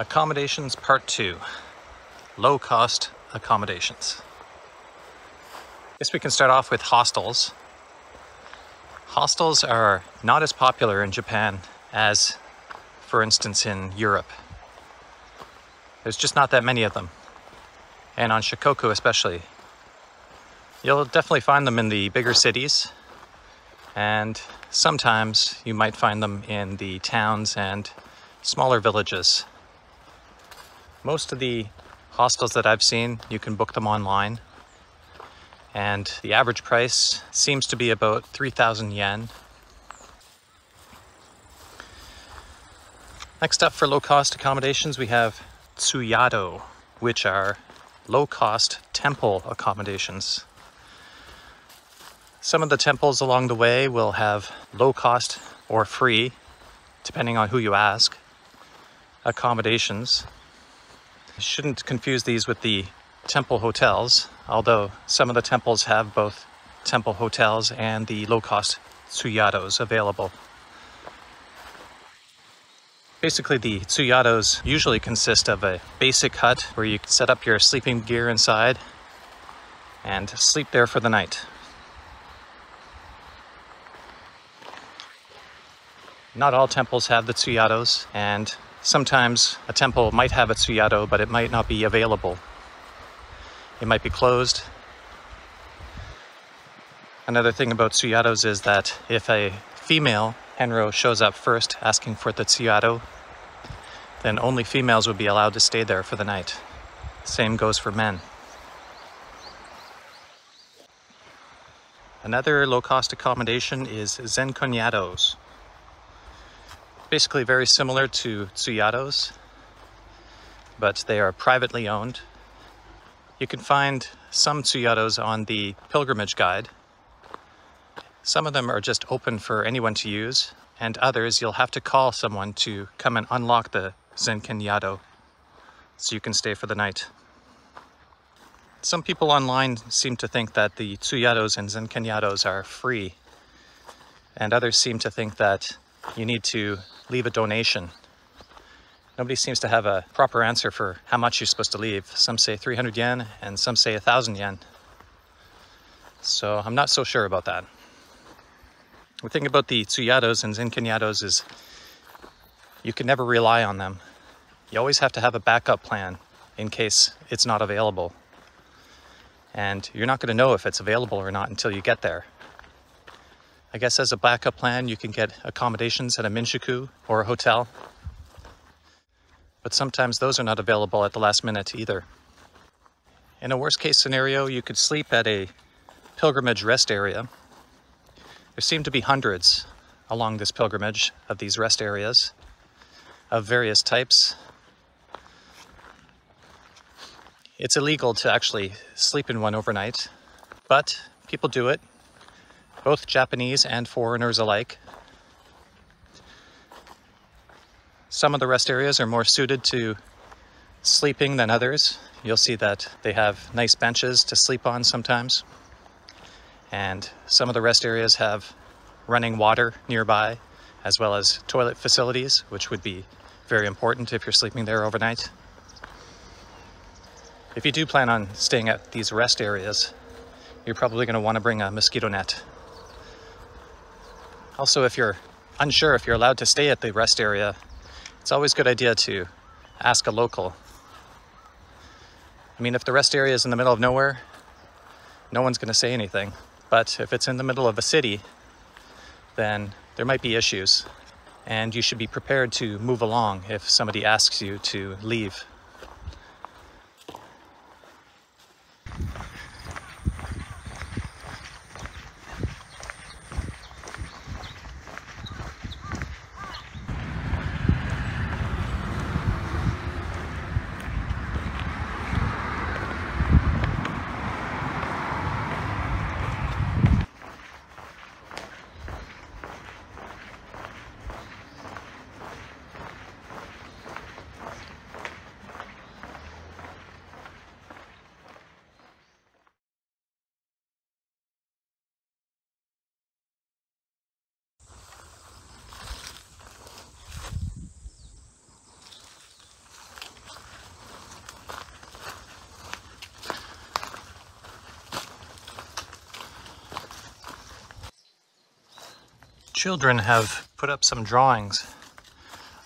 Accommodations Part 2, Low-Cost Accommodations. I guess we can start off with hostels. Hostels are not as popular in Japan as, for instance, in Europe. There's just not that many of them, and on Shikoku especially. You'll definitely find them in the bigger cities, and sometimes you might find them in the towns and smaller villages. Most of the hostels that I've seen, you can book them online, and the average price seems to be about 3,000 yen. Next up for low-cost accommodations, we have tsuyado, which are low-cost temple accommodations. Some of the temples along the way will have low-cost or free, depending on who you ask, accommodations. You shouldn't confuse these with the temple hotels, although some of the temples have both temple hotels and the low-cost tsuyados available. Basically, the tsuyados usually consist of a basic hut where you can set up your sleeping gear inside and sleep there for the night. Not all temples have the tsuyados, and sometimes a temple might have a tsuyado, but it might not be available. It might be closed. Another thing about tsuyados is that if a female henro shows up first asking for the tsuyado, then only females would be allowed to stay there for the night. Same goes for men. Another low-cost accommodation is zenkonyados. Basically very similar to tsuyados, but they are privately owned. You can find some tsuyados on the pilgrimage guide. Some of them are just open for anyone to use, and others you'll have to call someone to come and unlock the zenkonyado so you can stay for the night. Some people online seem to think that the tsuyados and zenkonyados are free, and others seem to think that you need to leave a donation. Nobody seems to have a proper answer for how much you're supposed to leave. Some say 300 yen and some say 1,000 yen. So I'm not so sure about that. The thing about the tsuyados and zenkonyados is you can never rely on them. You always have to have a backup plan in case it's not available. And you're not going to know if it's available or not until you get there. I guess as a backup plan, you can get accommodations at a minshuku or a hotel. But sometimes those are not available at the last minute either. In a worst case scenario, you could sleep at a pilgrimage rest area. There seem to be hundreds along this pilgrimage of these rest areas of various types. It's illegal to actually sleep in one overnight, but people do it, both Japanese and foreigners alike. Some of the rest areas are more suited to sleeping than others. You'll see that they have nice benches to sleep on sometimes. And some of the rest areas have running water nearby, as well as toilet facilities, which would be very important if you're sleeping there overnight. If you do plan on staying at these rest areas, you're probably going to want to bring a mosquito net. Also, if you're unsure if you're allowed to stay at the rest area, it's always a good idea to ask a local. I mean, if the rest area is in the middle of nowhere, no one's going to say anything. But if it's in the middle of a city, then there might be issues. And you should be prepared to move along if somebody asks you to leave. Children have put up some drawings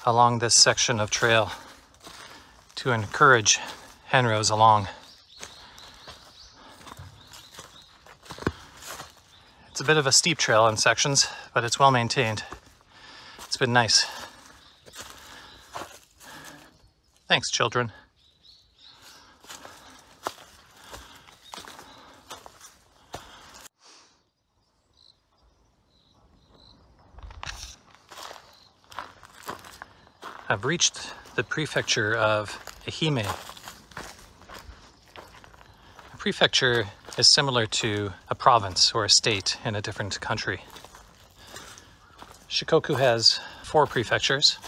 along this section of trail to encourage Henros along. It's a bit of a steep trail in sections, but it's well maintained. It's been nice. Thanks, children. I've reached the prefecture of Ehime. A prefecture is similar to a province or a state in a different country. Shikoku has 4 prefectures: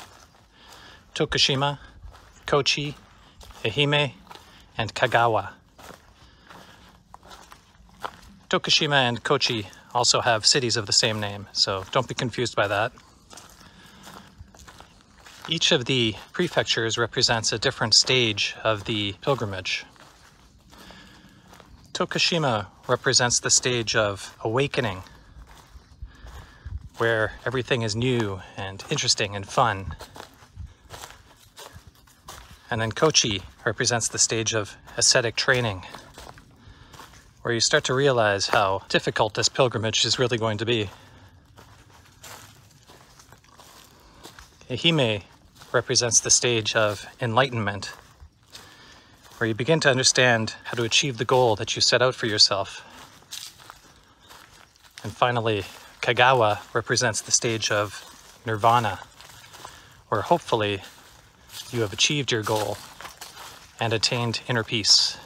Tokushima, Kochi, Ehime, and Kagawa. Tokushima and Kochi also have cities of the same name, so don't be confused by that. Each of the prefectures represents a different stage of the pilgrimage. Tokushima represents the stage of awakening, where everything is new and interesting and fun. And then Kochi represents the stage of ascetic training, where you start to realize how difficult this pilgrimage is really going to be. Ehime represents the stage of enlightenment, where you begin to understand how to achieve the goal that you set out for yourself. And finally, Kagawa represents the stage of nirvana, where hopefully you have achieved your goal and attained inner peace.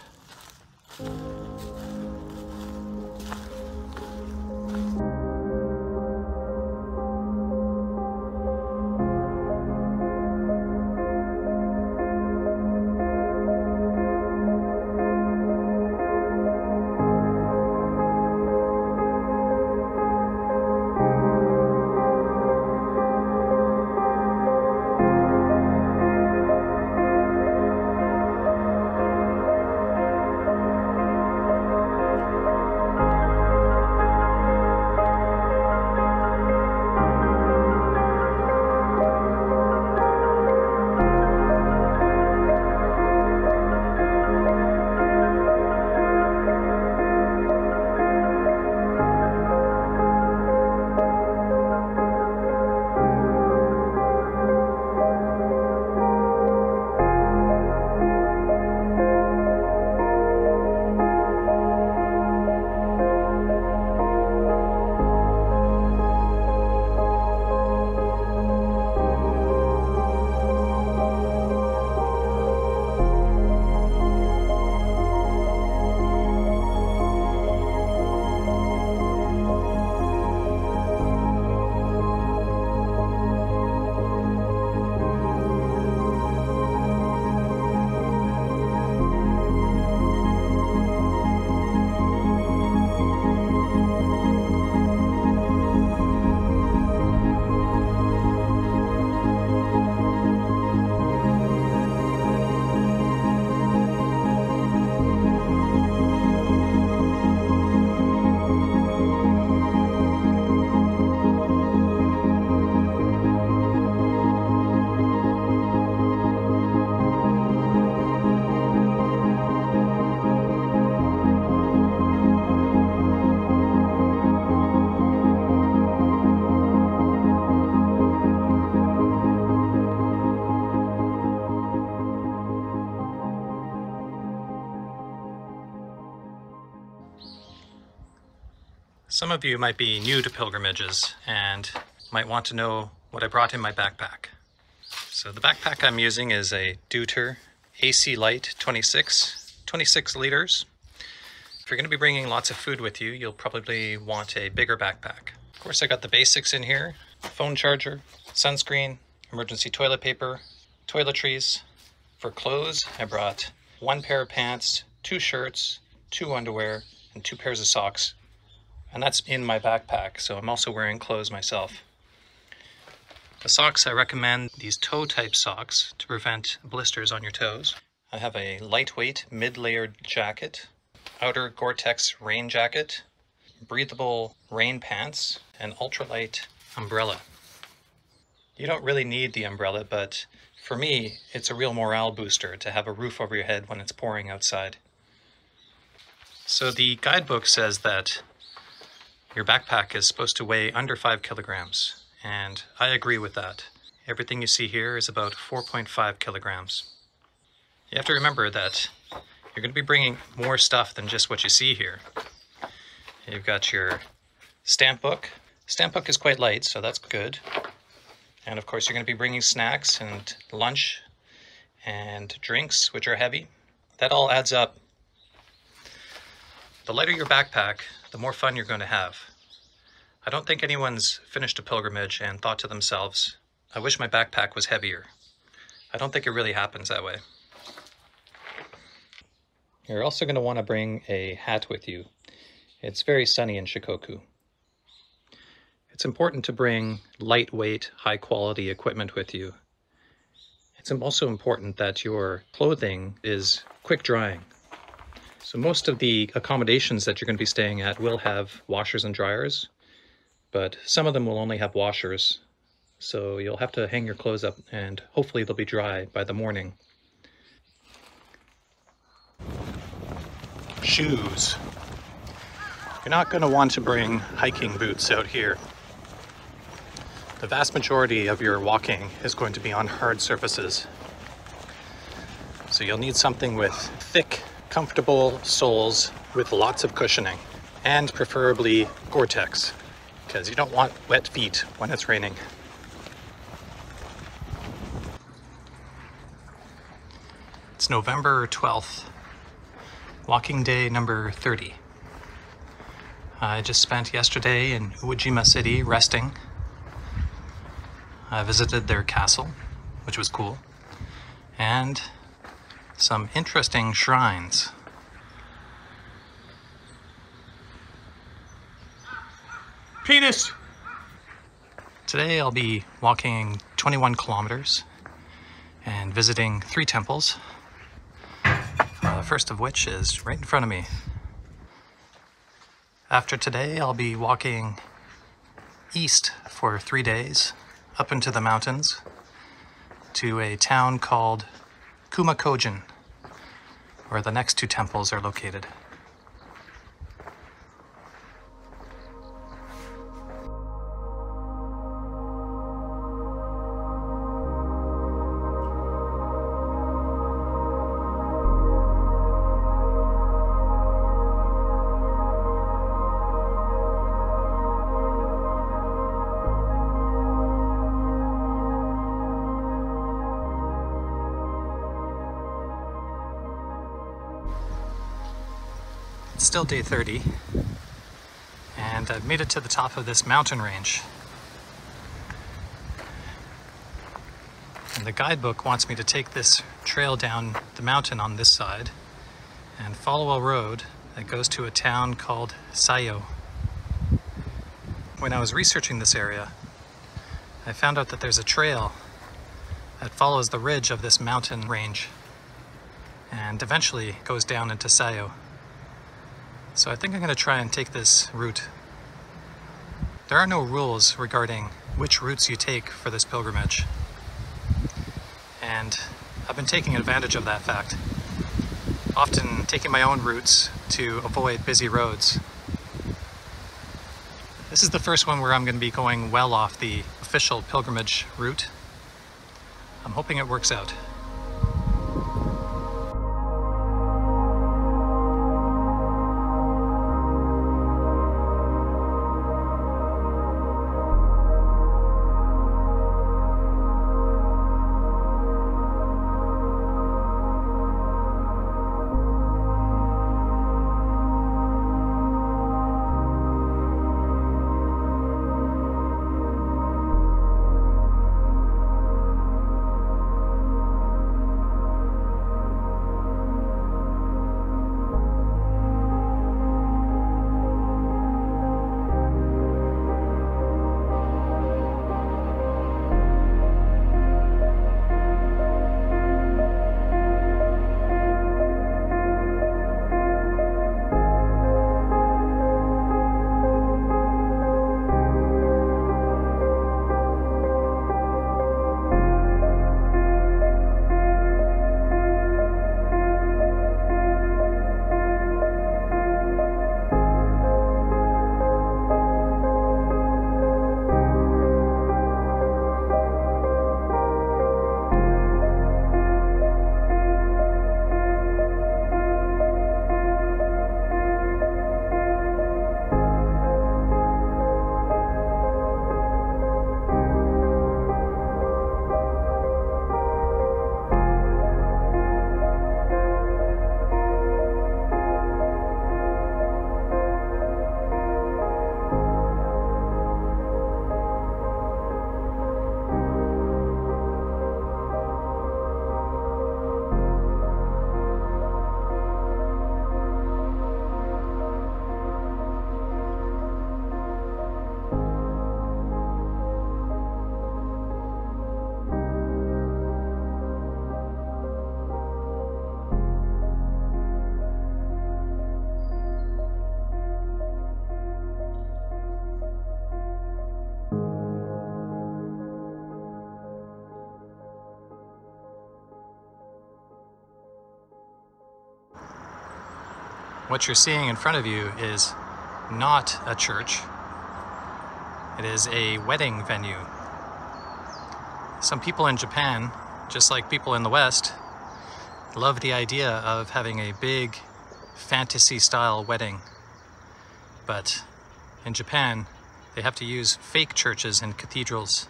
Some of you might be new to pilgrimages and might want to know what I brought in my backpack. So the backpack I'm using is a Deuter AC Light 26 liters. If you're going to be bringing lots of food with you, you'll probably want a bigger backpack. Of course, I got the basics in here: phone charger, sunscreen, emergency toilet paper, toiletries. For clothes, I brought one pair of pants, two shirts, two underwear, and two pairs of socks. And that's in my backpack, so I'm also wearing clothes myself. The socks, I recommend these toe-type socks to prevent blisters on your toes. I have a lightweight mid-layered jacket, outer Gore-Tex rain jacket, breathable rain pants, and ultralight umbrella. You don't really need the umbrella, but for me, it's a real morale booster to have a roof over your head when it's pouring outside. So the guidebook says that your backpack is supposed to weigh under 5 kilograms. And I agree with that. Everything you see here is about 4.5 kilograms. You have to remember that you're going to be bringing more stuff than just what you see here. You've got your stamp book. Stamp book is quite light, so that's good. And of course, you're going to be bringing snacks and lunch and drinks, which are heavy. That all adds up. The lighter your backpack, the more fun you're going to have. I don't think anyone's finished a pilgrimage and thought to themselves, I wish my backpack was heavier. I don't think it really happens that way. You're also going to want to bring a hat with you. It's very sunny in Shikoku. It's important to bring lightweight, high-quality equipment with you. It's also important that your clothing is quick drying. So most of the accommodations that you're going to be staying at will have washers and dryers. But some of them will only have washers, so you'll have to hang your clothes up and hopefully they'll be dry by the morning. Shoes. You're not going to want to bring hiking boots out here. The vast majority of your walking is going to be on hard surfaces. So you'll need something with thick, comfortable soles with lots of cushioning, and preferably Gore-Tex, because you don't want wet feet when it's raining. It's November 12th, walking day number 30. I just spent yesterday in Uwajima City resting. I visited their castle, which was cool, and some interesting shrines. Penis! Today I'll be walking 21 kilometers and visiting 3 temples, the first of which is right in front of me. After today I'll be walking east for 3 days up into the mountains to a town called Kumakogen, where the next 2 temples are located. Still day 30, and I've made it to the top of this mountain range. And the guidebook wants me to take this trail down the mountain on this side and follow a road that goes to a town called Sayo. When I was researching this area, I found out that there's a trail that follows the ridge of this mountain range and eventually goes down into Sayo. So I think I'm going to try and take this route. There are no rules regarding which routes you take for this pilgrimage, and I've been taking advantage of that fact, often taking my own routes to avoid busy roads. This is the first one where I'm going to be going well off the official pilgrimage route. I'm hoping it works out. What you're seeing in front of you is not a church. It is a wedding venue. Some people in Japan, just like people in the West, love the idea of having a big fantasy-style wedding. But in Japan, they have to use fake churches and cathedrals.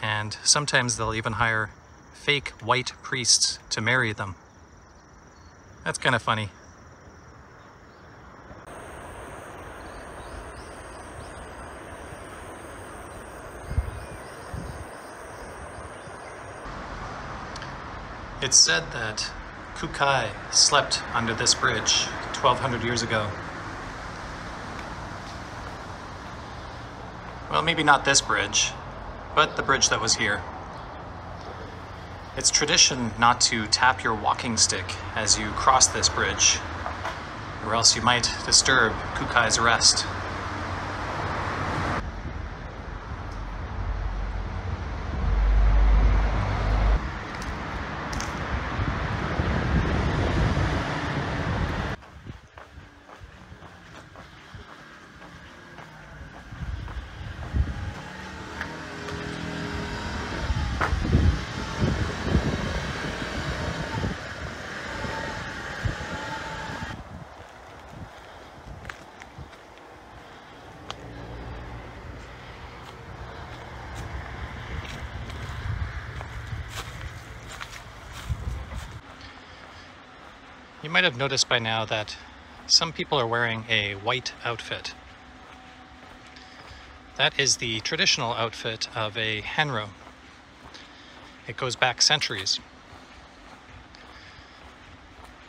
And sometimes they'll even hire fake white priests to marry them. That's kind of funny. It's said that Kukai slept under this bridge 1,200 years ago. Well, maybe not this bridge, but the bridge that was here. It's tradition not to tap your walking stick as you cross this bridge, or else you might disturb Kukai's rest. You might have noticed by now that some people are wearing a white outfit. That is the traditional outfit of a Henro. It goes back centuries.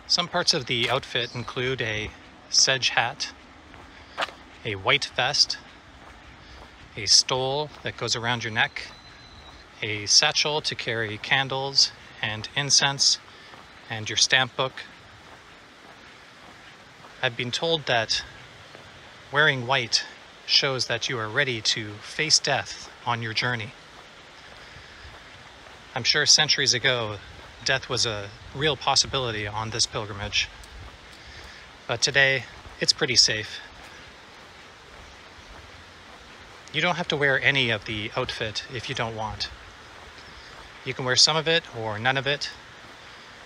Some parts of the outfit include a sedge hat, a white vest, a stole that goes around your neck, a satchel to carry candles and incense, and your stamp book. I've been told that wearing white shows that you are ready to face death on your journey. I'm sure centuries ago, death was a real possibility on this pilgrimage, but today it's pretty safe. You don't have to wear any of the outfit if you don't want. You can wear some of it or none of it.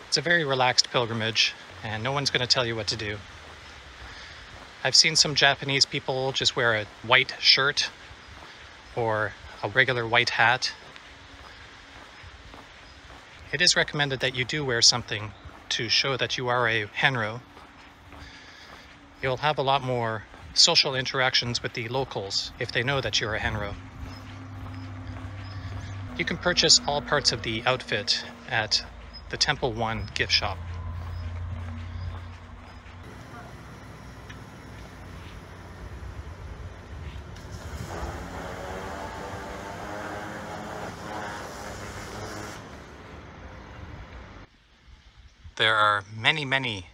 It's a very relaxed pilgrimage, and no one's going to tell you what to do. I've seen some Japanese people just wear a white shirt or a regular white hat. It is recommended that you do wear something to show that you are a Henro. You'll have a lot more social interactions with the locals if they know that you're a Henro. You can purchase all parts of the outfit at the Temple 1 gift shop. There are many, many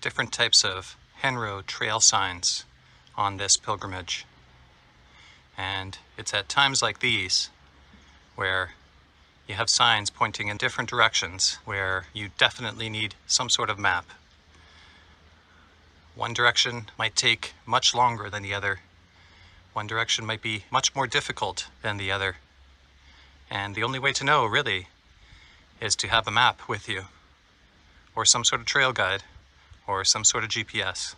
different types of Henro trail signs on this pilgrimage. And it's at times like these where you have signs pointing in different directions where you definitely need some sort of map. One direction might take much longer than the other. One direction might be much more difficult than the other. And the only way to know, really, is to have a map with you, or some sort of trail guide, or some sort of GPS.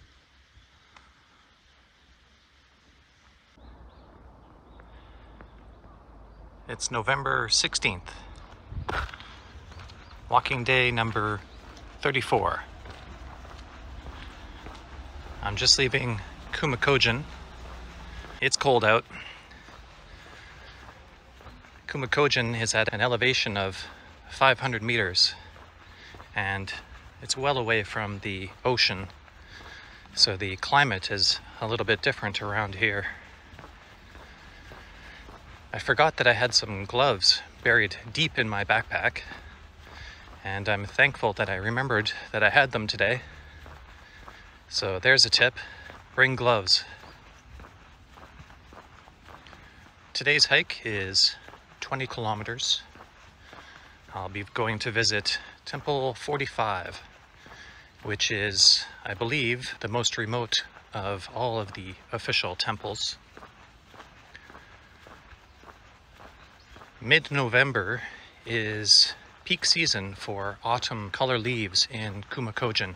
It's November 16th, walking day number 34. I'm just leaving Kumakogen. It's cold out. Kumakogen is at an elevation of 500 meters. And it's well away from the ocean, so the climate is a little bit different around here. I forgot that I had some gloves buried deep in my backpack, and I'm thankful that I remembered that I had them today. So there's a tip: bring gloves. Today's hike is 20 kilometers. I'll be going to visit Temple 45, which is I believe, the most remote of all of the official temples. Mid-November is peak season for autumn color leaves in Kumakogen.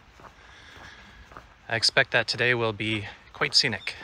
I expect that today will be quite scenic.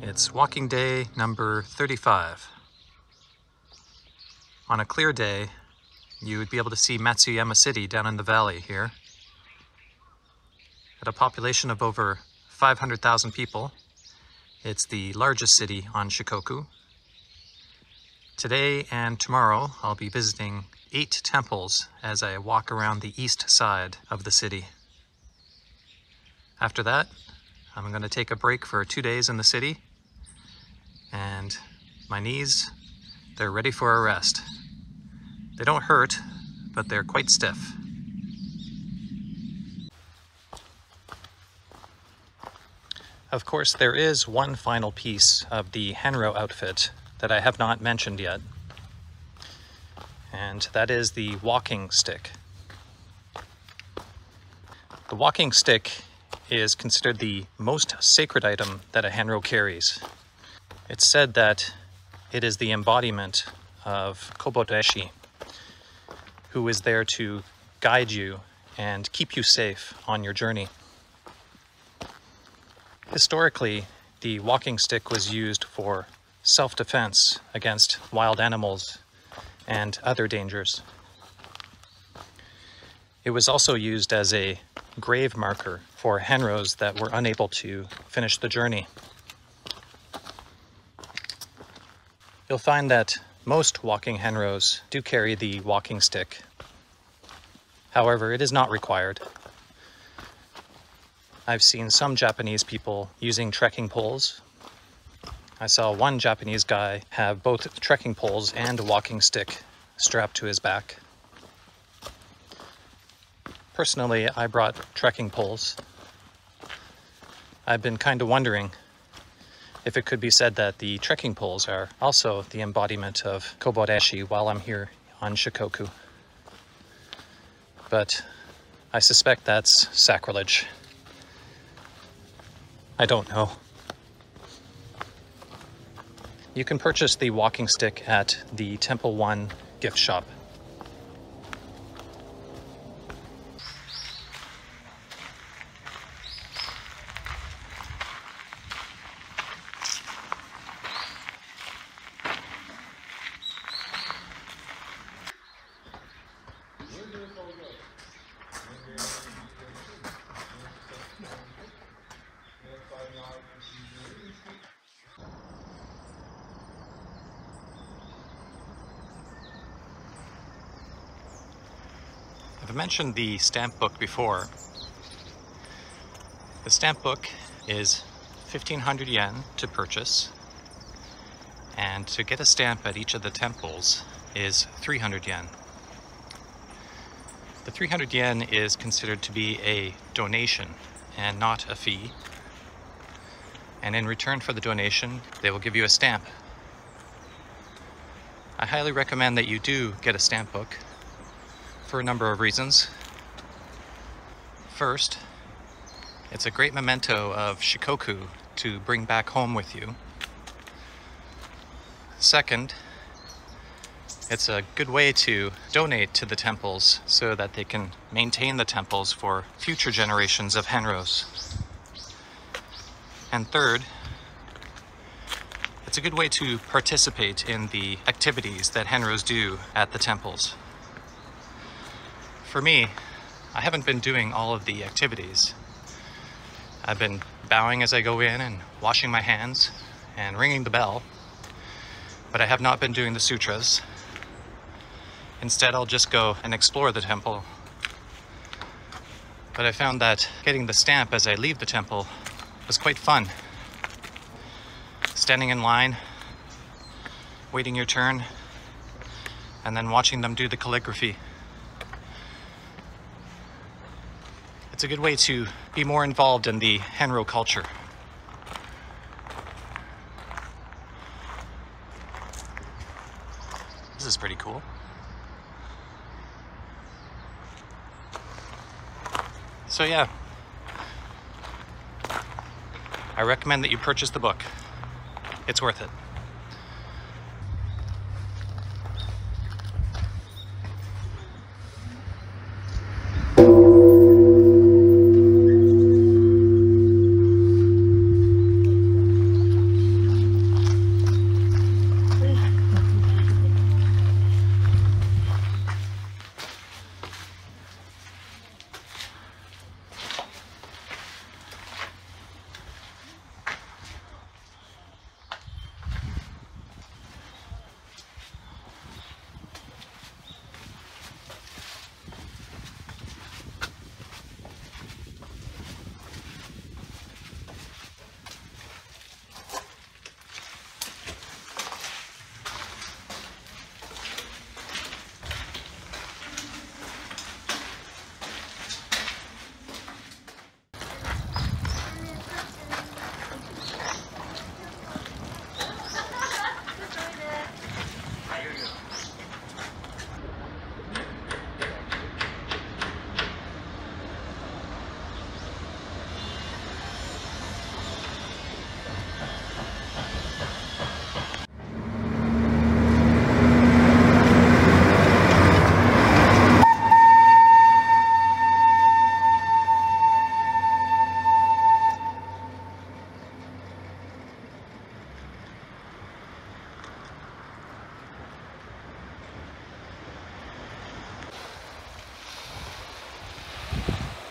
It's walking day number 35. On a clear day, you would be able to see Matsuyama City down in the valley here. at a population of over 500,000 people. It's the largest city on Shikoku. Today and tomorrow I'll be visiting 8 temples as I walk around the east side of the city. After that, I'm going to take a break for 2 days in the city, and my knees, they're ready for a rest. They don't hurt, but they're quite stiff. Of course, there is one final piece of the Henro outfit that I have not mentioned yet, and that is the walking stick. The walking stick is considered the most sacred item that a Henro carries. It's said that it is the embodiment of Kobo Daishi, who is there to guide you and keep you safe on your journey. Historically, the walking stick was used for self-defense against wild animals and other dangers. It was also used as a grave marker for Henros that were unable to finish the journey. You'll find that most walking Henros do carry the walking stick. However, it is not required. I've seen some Japanese people using trekking poles. I saw one Japanese guy have both trekking poles and a walking stick strapped to his back. Personally, I brought trekking poles. I've been kind of wondering if it could be said that the trekking poles are also the embodiment of Kobo Daishi while I'm here on Shikoku. But I suspect that's sacrilege. I don't know. You can purchase the walking stick at the Temple 1 gift shop. I've mentioned the stamp book before. The stamp book is 1,500 yen to purchase, and to get a stamp at each of the temples is 300 yen. The 300 yen is considered to be a donation and not a fee, and in return for the donation they will give you a stamp. I highly recommend that you do get a stamp book, for a number of reasons. First, it's a great memento of Shikoku to bring back home with you. Second, it's a good way to donate to the temples so that they can maintain the temples for future generations of Henros. And third, it's a good way to participate in the activities that Henros do at the temples. For me, I haven't been doing all of the activities. I've been bowing as I go in and washing my hands and ringing the bell, but I have not been doing the sutras. Instead, I'll just go and explore the temple. But I found that getting the stamp as I leave the temple was quite fun. Standing in line, waiting your turn, and then watching them do the calligraphy. It's a good way to be more involved in the Henro culture. This is pretty cool. So yeah, I recommend that you purchase the book. It's worth it.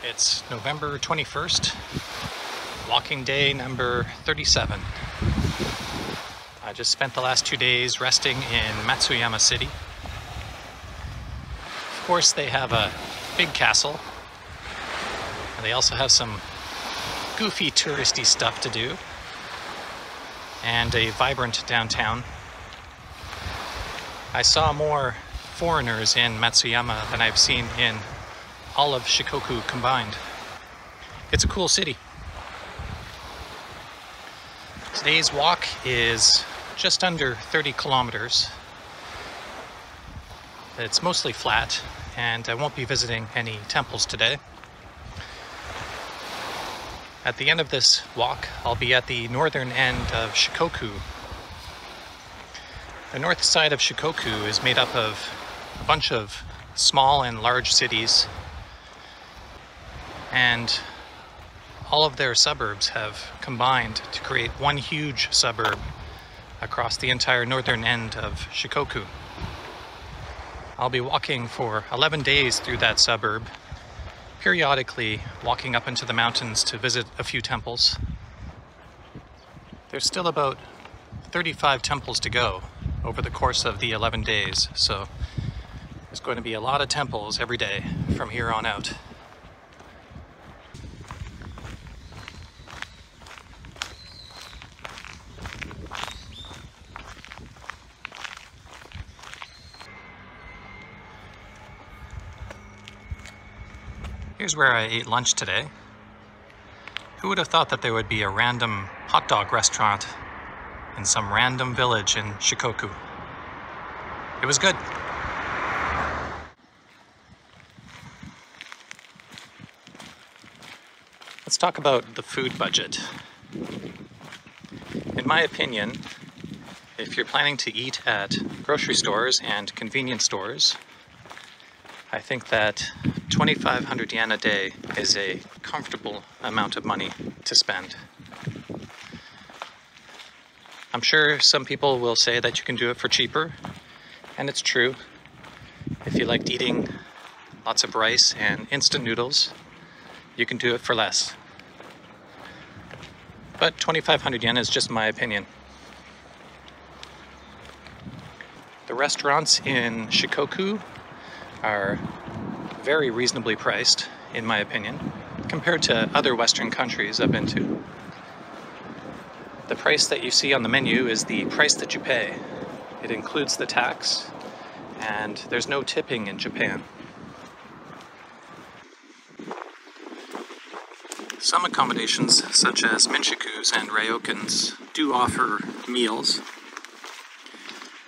It's November 21st, walking day number 37. I just spent the last 2 days resting in Matsuyama City. Of course, they have a big castle, and they also have some goofy touristy stuff to do, and a vibrant downtown. I saw more foreigners in Matsuyama than I've seen in all of Shikoku combined. It's a cool city. Today's walk is just under 30 kilometers. It's mostly flat, and I won't be visiting any temples today. At the end of this walk, I'll be at the northern end of Shikoku. The north side of Shikoku is made up of a bunch of small and large cities, and all of their suburbs have combined to create one huge suburb across the entire northern end of Shikoku. I'll be walking for 11 days through that suburb, periodically walking up into the mountains to visit a few temples. There's still about 35 temples to go over the course of the 11 days, so there's going to be a lot of temples every day from here on out. Here's where I ate lunch today. Who would have thought that there would be a random hot dog restaurant in some random village in Shikoku? It was good. Let's talk about the food budget. In my opinion, if you're planning to eat at grocery stores and convenience stores, I think that 2,500 yen a day is a comfortable amount of money to spend. I'm sure some people will say that you can do it for cheaper, and it's true. If you liked eating lots of rice and instant noodles, you can do it for less. But 2,500 yen is just my opinion. The restaurants in Shikoku are very reasonably priced, in my opinion, compared to other Western countries I've been to. The price that you see on the menu is the price that you pay. It includes the tax, and there's no tipping in Japan. Some accommodations, such as minshukus and ryokans, do offer meals.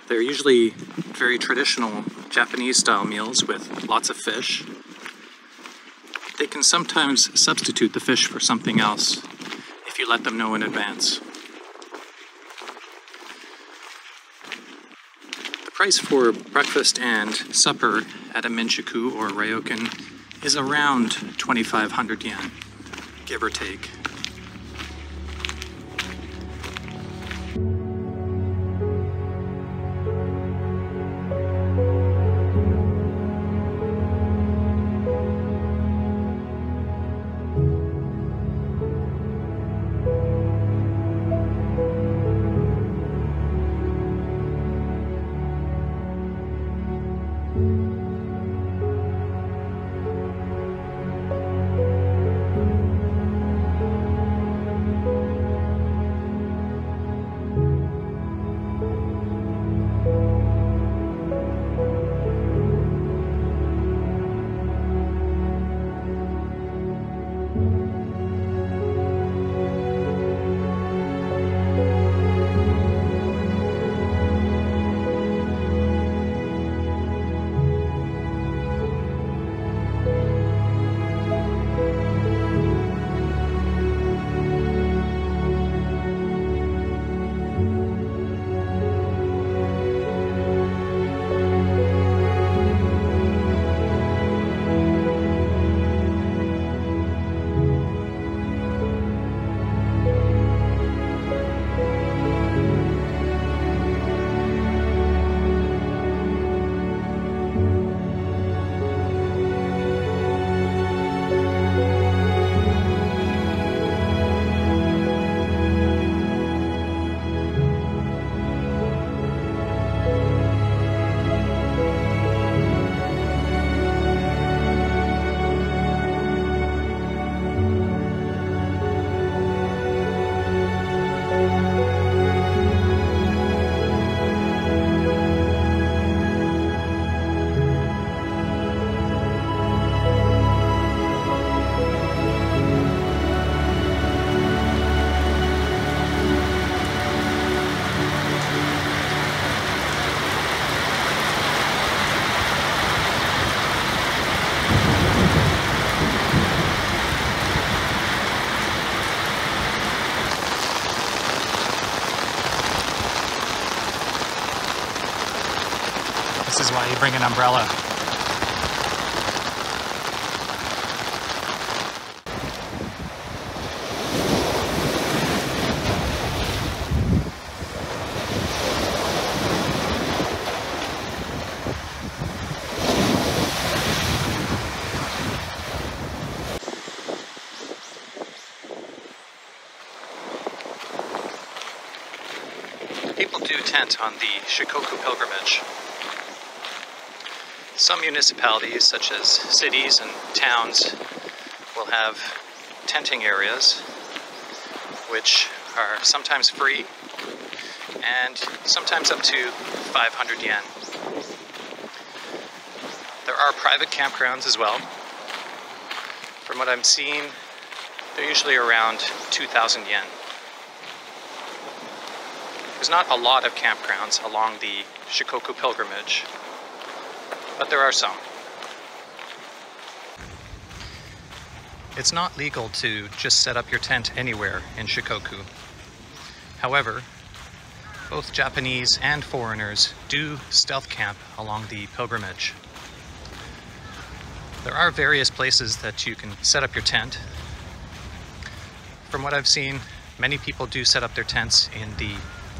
They're usually very traditional Japanese-style meals with lots of fish. They can sometimes substitute the fish for something else if you let them know in advance. The price for breakfast and supper at a minshuku or ryokan is around 2,500 yen, give or take. This is why you bring an umbrella. On the Shikoku pilgrimage. Some municipalities, such as cities and towns, will have tenting areas, which are sometimes free and sometimes up to 500 yen. There are private campgrounds as well. From what I'm seeing, they're usually around 2,000 yen. There's not a lot of campgrounds along the Shikoku pilgrimage, but there are some. It's not legal to just set up your tent anywhere in Shikoku. However, both Japanese and foreigners do stealth camp along the pilgrimage. There are various places that you can set up your tent. From what I've seen, many people do set up their tents in the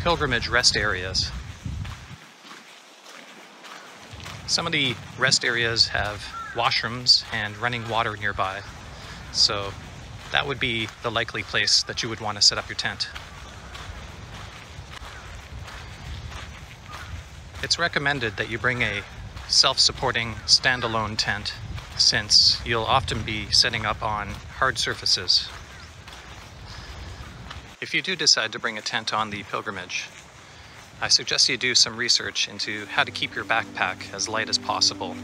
pilgrimage rest areas. Some of the rest areas have washrooms and running water nearby, so that would be the likely place that you would want to set up your tent. It's recommended that you bring a self-supporting standalone tent, since you'll often be setting up on hard surfaces. If you do decide to bring a tent on the pilgrimage, I suggest you do some research into how to keep your backpack as light as possible.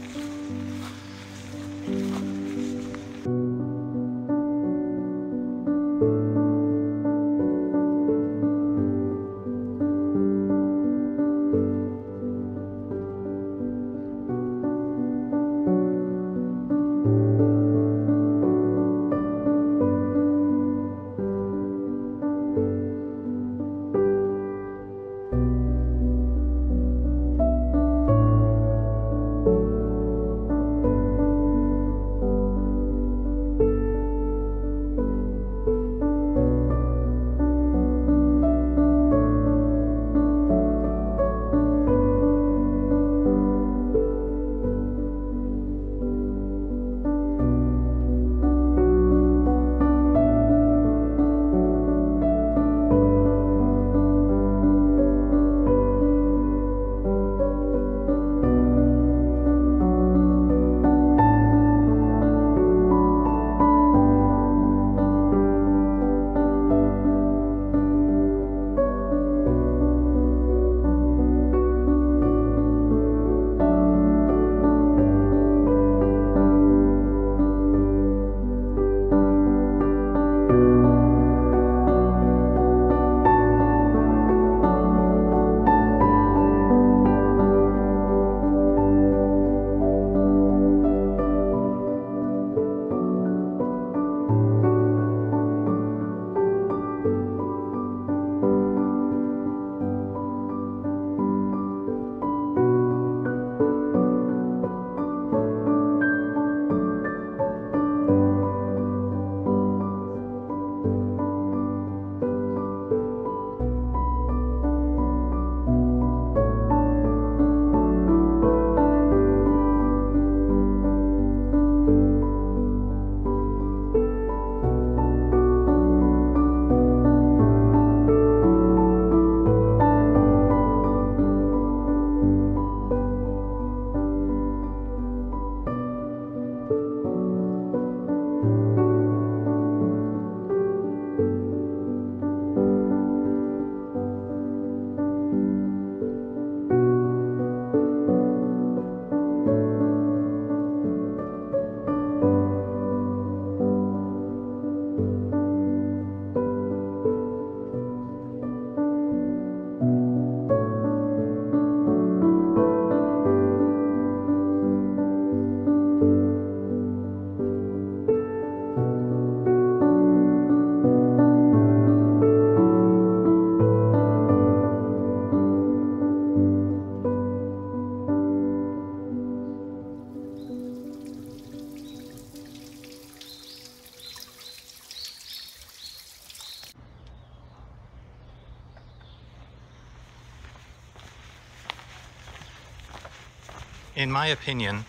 In my opinion,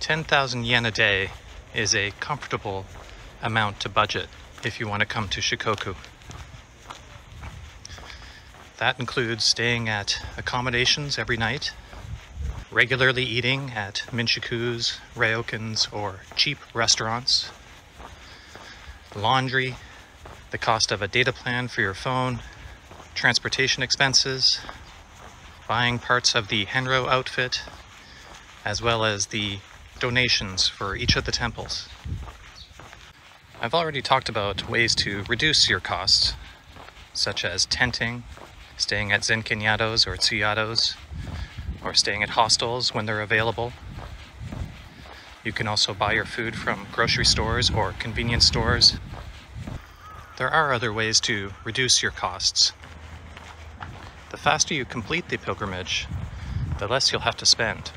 10,000 yen a day is a comfortable amount to budget if you want to come to Shikoku. That includes staying at accommodations every night, regularly eating at minshukus, ryokans, or cheap restaurants, laundry, the cost of a data plan for your phone, transportation expenses, buying parts of the Henro outfit, as well as the donations for each of the temples. I've already talked about ways to reduce your costs, such as tenting, staying at zenkonyados or tsuyados, or staying at hostels when they're available. You can also buy your food from grocery stores or convenience stores. There are other ways to reduce your costs. The faster you complete the pilgrimage, the less you'll have to spend.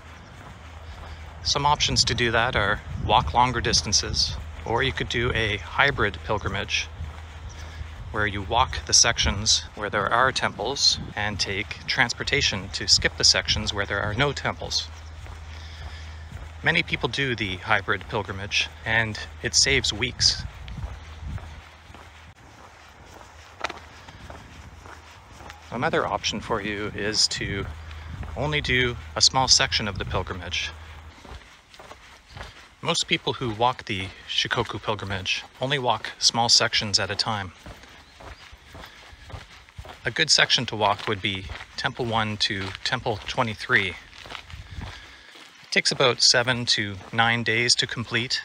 Some options to do that are walk longer distances, or you could do a hybrid pilgrimage, where you walk the sections where there are temples and take transportation to skip the sections where there are no temples. Many people do the hybrid pilgrimage, and it saves weeks. Another option for you is to only do a small section of the pilgrimage. Most people who walk the Shikoku pilgrimage only walk small sections at a time. A good section to walk would be Temple 1 to Temple 23. It takes about 7 to 9 days to complete,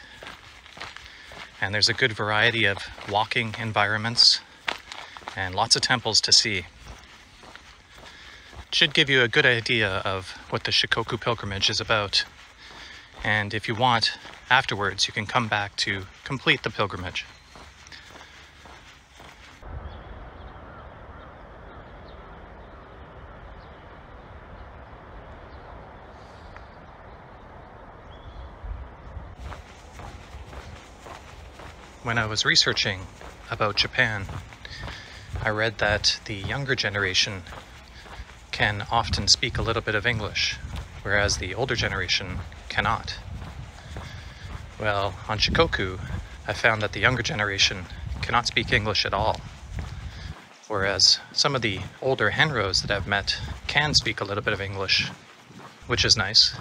and there's a good variety of walking environments and lots of temples to see. It should give you a good idea of what the Shikoku pilgrimage is about, and if you want, afterwards you can come back to complete the pilgrimage. When I was researching about Japan, I read that the younger generation can often speak a little bit of English, whereas the older generation cannot. Well, on Shikoku, I found that the younger generation cannot speak English at all, whereas some of the older Henros that I've met can speak a little bit of English, which is nice.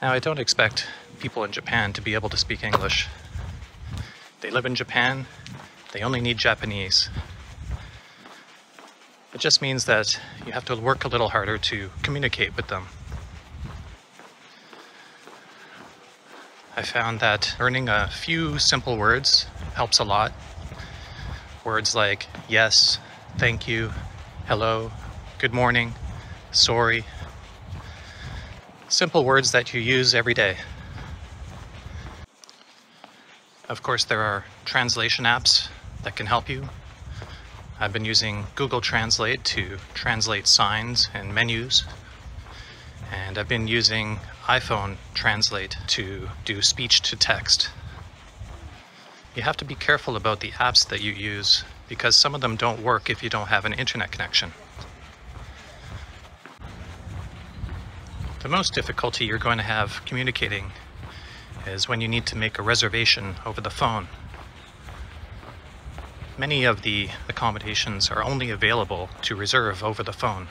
Now, I don't expect people in Japan to be able to speak English. They live in Japan, they only need Japanese. It just means that you have to work a little harder to communicate with them. I found that learning a few simple words helps a lot. Words like yes, thank you, hello, good morning, sorry. Simple words that you use every day. Of course, there are translation apps that can help you. I've been using Google Translate to translate signs and menus, and I've been using iPhone Translate to do speech-to-text. You have to be careful about the apps that you use, because some of them don't work if you don't have an internet connection. The most difficulty you're going to have communicating is when you need to make a reservation over the phone. Many of the accommodations are only available to reserve over the phone.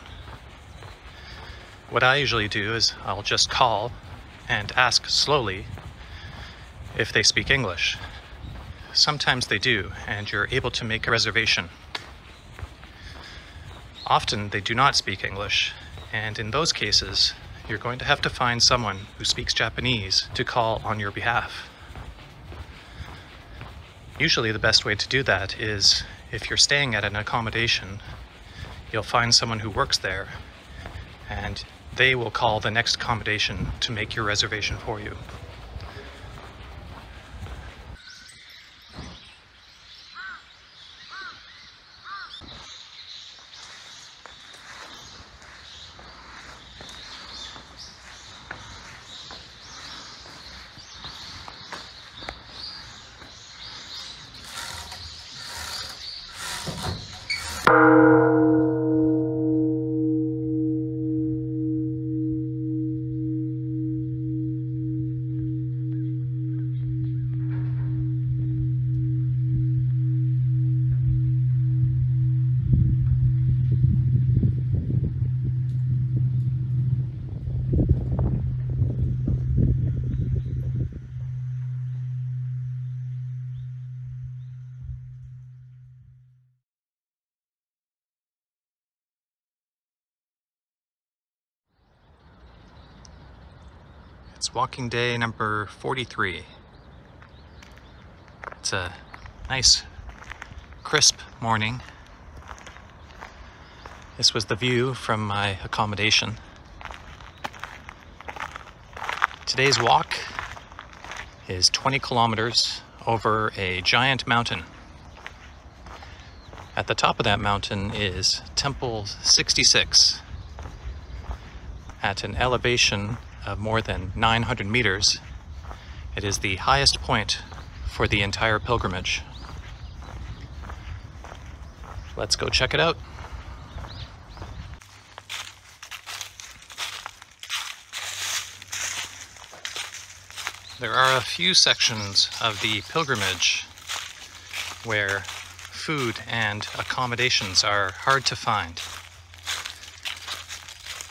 What I usually do is I'll just call and ask slowly if they speak English. Sometimes they do, and you're able to make a reservation. Often they do not speak English, and in those cases, you're going to have to find someone who speaks Japanese to call on your behalf. Usually the best way to do that is, if you're staying at an accommodation, you'll find someone who works there, and they will call the next accommodation to make your reservation for you. It's walking day number 43. It's a nice crisp morning. This was the view from my accommodation. Today's walk is 20 kilometers over a giant mountain. At the top of that mountain is Temple 66. At an elevation of more than 900 meters, it is the highest point for the entire pilgrimage. Let's go check it out. There are a few sections of the pilgrimage where food and accommodations are hard to find.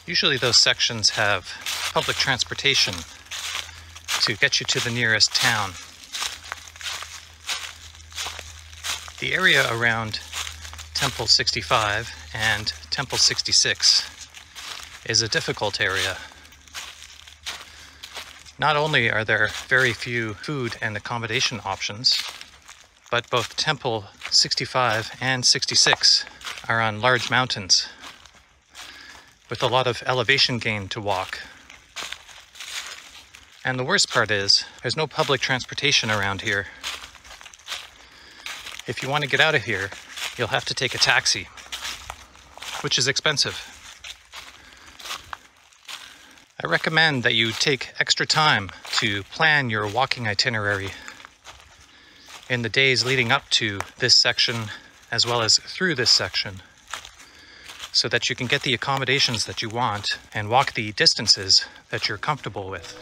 Usually those sections have public transportation to get you to the nearest town. The area around Temple 65 and Temple 66 is a difficult area. Not only are there very few food and accommodation options, but both Temple 65 and 66 are on large mountains, with a lot of elevation gain to walk. And the worst part is, there's no public transportation around here. If you want to get out of here, you'll have to take a taxi, which is expensive. I recommend that you take extra time to plan your walking itinerary in the days leading up to this section, as well as through this section, so that you can get the accommodations that you want and walk the distances that you're comfortable with.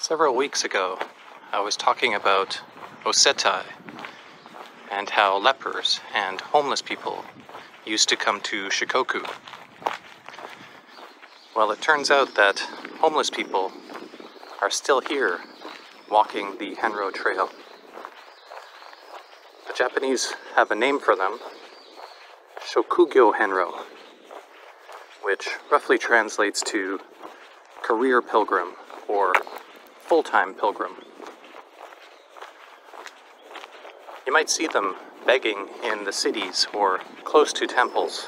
Several weeks ago, I was talking about osetai and how lepers and homeless people used to come to Shikoku. Well, it turns out that homeless people are still here walking the Henro Trail. The Japanese have a name for them, Shokugyo Henro, which roughly translates to career pilgrim or full-time pilgrim. You might see them begging in the cities or close to temples.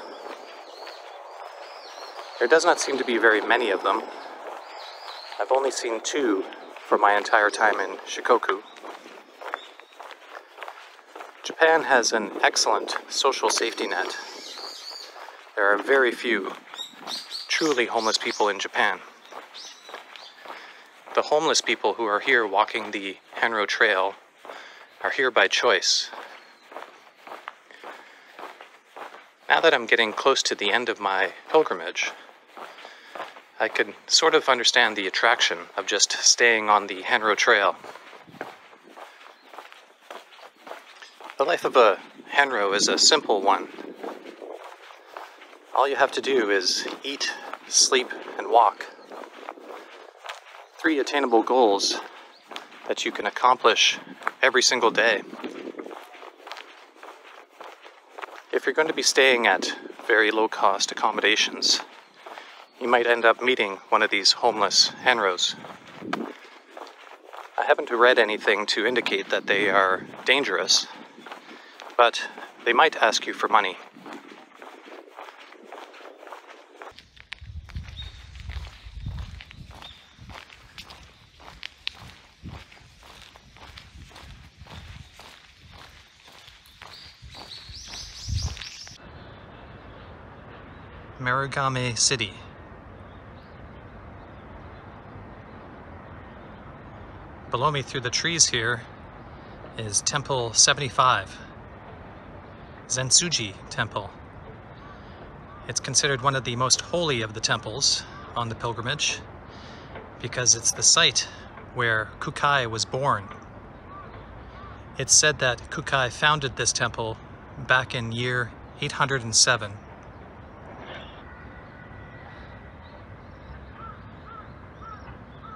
There does not seem to be very many of them. I've only seen two for my entire time in Shikoku. Japan has an excellent social safety net. There are very few truly homeless people in Japan. The homeless people who are here walking the Henro Trail are here by choice. Now that I'm getting close to the end of my pilgrimage, I could sort of understand the attraction of just staying on the Henro Trail. The life of a Henro is a simple one. All you have to do is eat, sleep, and walk. Three attainable goals that you can accomplish every single day. If you're going to be staying at very low-cost accommodations, you might end up meeting one of these homeless Henros. I haven't read anything to indicate that they are dangerous, but they might ask you for money. Marugame City. Below me through the trees here is Temple 75, Zensuji Temple. It's considered one of the most holy of the temples on the pilgrimage because it's the site where Kukai was born. It's said that Kukai founded this temple back in year 807.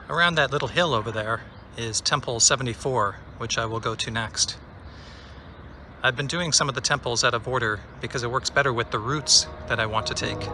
Around that little hill over there is Temple 74, which I will go to next. I've been doing some of the temples out of order because it works better with the routes that I want to take.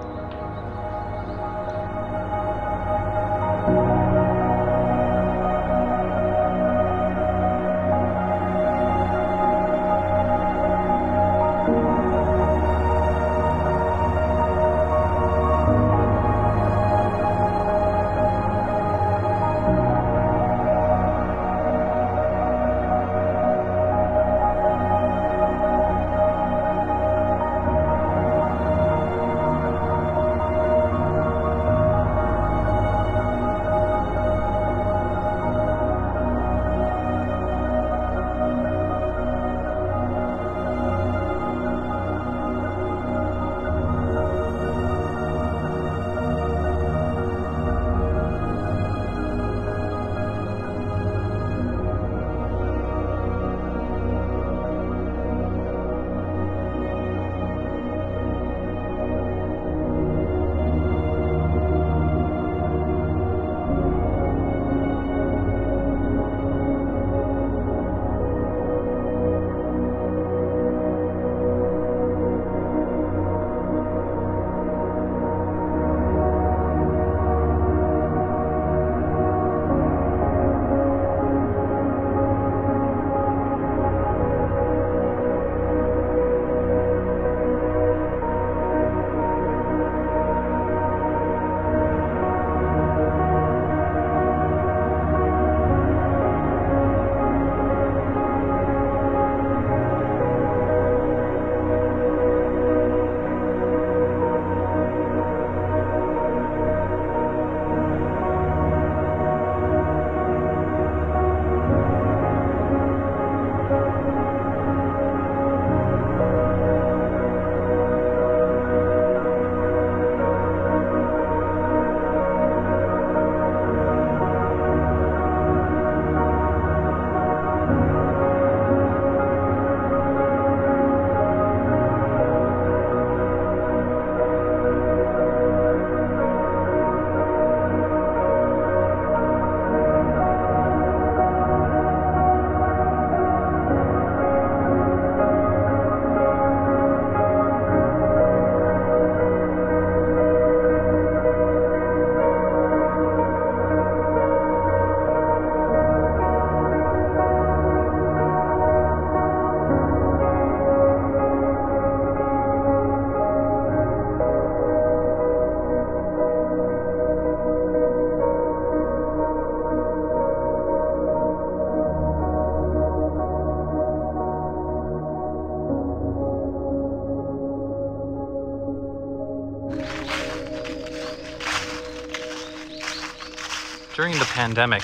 during the pandemic,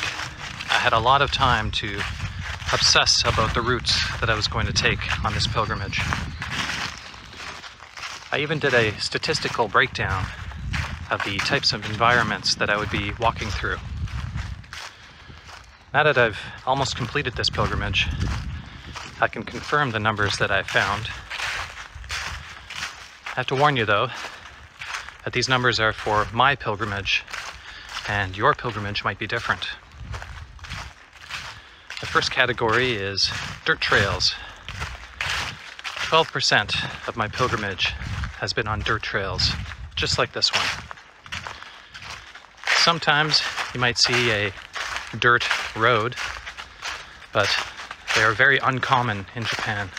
I had a lot of time to obsess about the routes that I was going to take on this pilgrimage. I even did a statistical breakdown of the types of environments that I would be walking through. Now that I've almost completed this pilgrimage, I can confirm the numbers that I found. I have to warn you though, that these numbers are for my pilgrimage, and your pilgrimage might be different. The first category is dirt trails. 12% of my pilgrimage has been on dirt trails, just like this one. Sometimes you might see a dirt road, but they are very uncommon in Japan.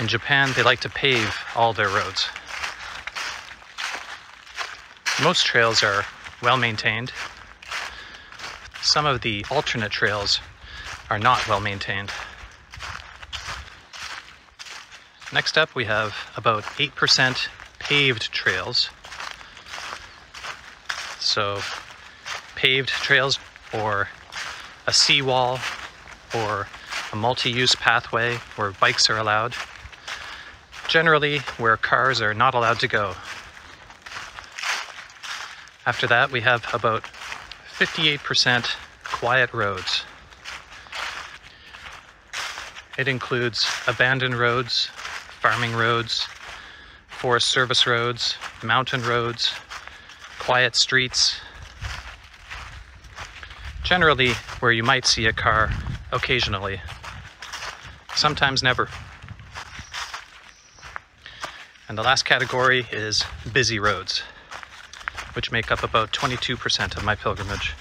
In Japan, they like to pave all their roads. Most trails are well maintained. Some of the alternate trails are not well maintained. Next up, we have about 8% paved trails. So paved trails, or a seawall, or a multi-use pathway where bikes are allowed. Generally, where cars are not allowed to go. After that, we have about 58% quiet roads. It includes abandoned roads, farming roads, forest service roads, mountain roads, quiet streets. Generally, where you might see a car occasionally, sometimes never. And the last category is busy roads, which make up about 22% of my pilgrimage.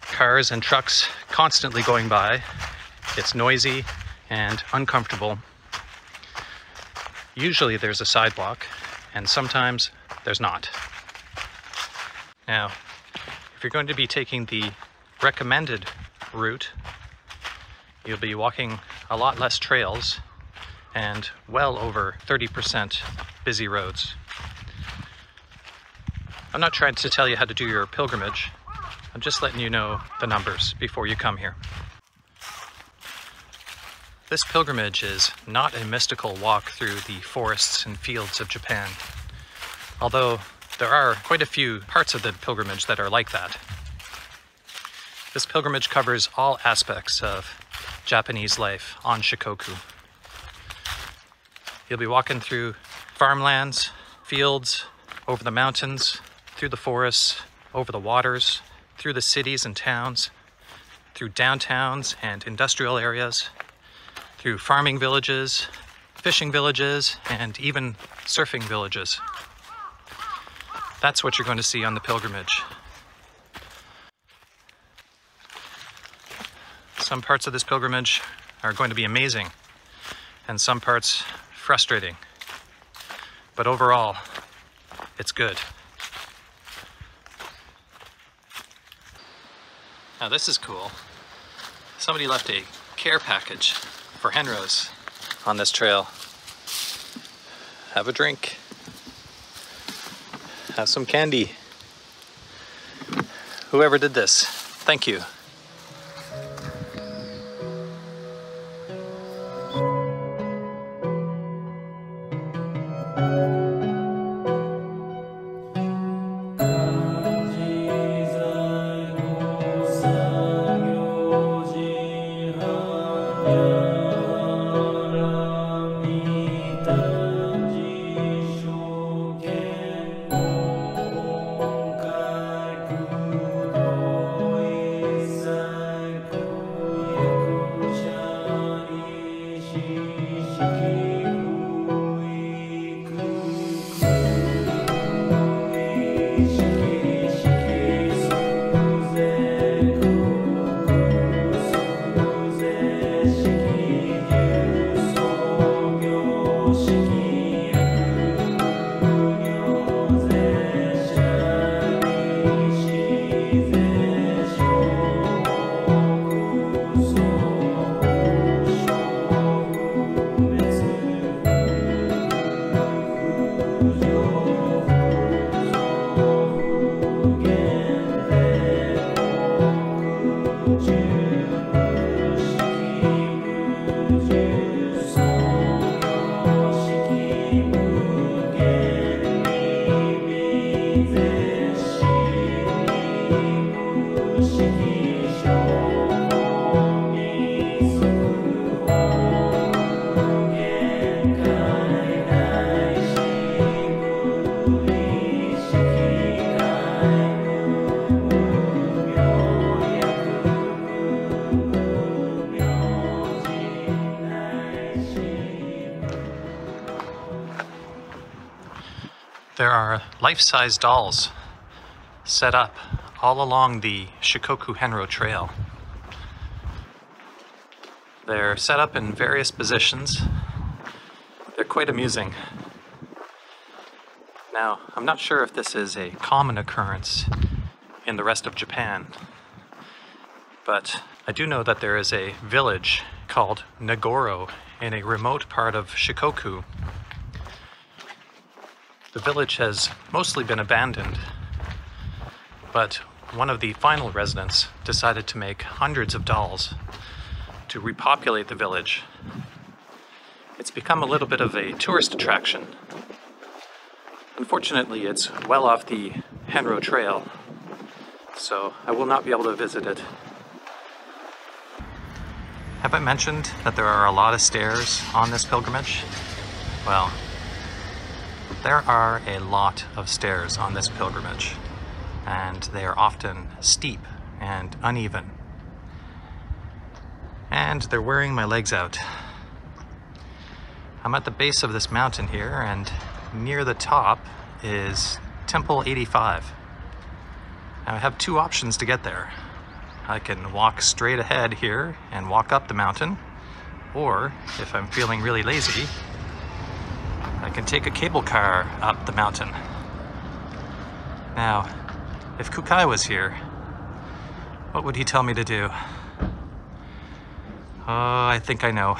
Cars and trucks constantly going by. It's noisy and uncomfortable. Usually there's a sidewalk, and sometimes there's not. Now, if you're going to be taking the recommended route, you'll be walking a lot less trails and well over 30% busy roads. I'm not trying to tell you how to do your pilgrimage. I'm just letting you know the numbers before you come here. This pilgrimage is not a mystical walk through the forests and fields of Japan, although there are quite a few parts of the pilgrimage that are like that. This pilgrimage covers all aspects of Japanese life on Shikoku. You'll be walking through farmlands, fields, over the mountains, through the forests, over the waters, through the cities and towns, through downtowns and industrial areas, through farming villages, fishing villages, and even surfing villages. That's what you're going to see on the pilgrimage. Some parts of this pilgrimage are going to be amazing, and some parts frustrating. But overall, it's good. Now this is cool. Somebody left a care package for Henros on this trail. Have a drink. Have some candy. Whoever did this, thank you. there are life-size dolls set up all along the Shikoku Henro Trail. They're set up in various positions. They're quite amusing. Now, I'm not sure if this is a common occurrence in the rest of Japan, but I do know that there is a village called Nagoro in a remote part of Shikoku. The village has mostly been abandoned, but one of the final residents decided to make hundreds of dolls to repopulate the village. It's become a little bit of a tourist attraction. Unfortunately, it's well off the Henro Trail, so I will not be able to visit it. Have I mentioned that there are a lot of stairs on this pilgrimage? Well, there are a lot of stairs on this pilgrimage, and they are often steep and uneven. And they're wearing my legs out. I'm at the base of this mountain here, and near the top is Temple 85. Now I have two options to get there. I can walk straight ahead here and walk up the mountain, or if I'm feeling really lazy, I can take a cable car up the mountain. Now, if Kukai was here, what would he tell me to do? Oh, I think I know.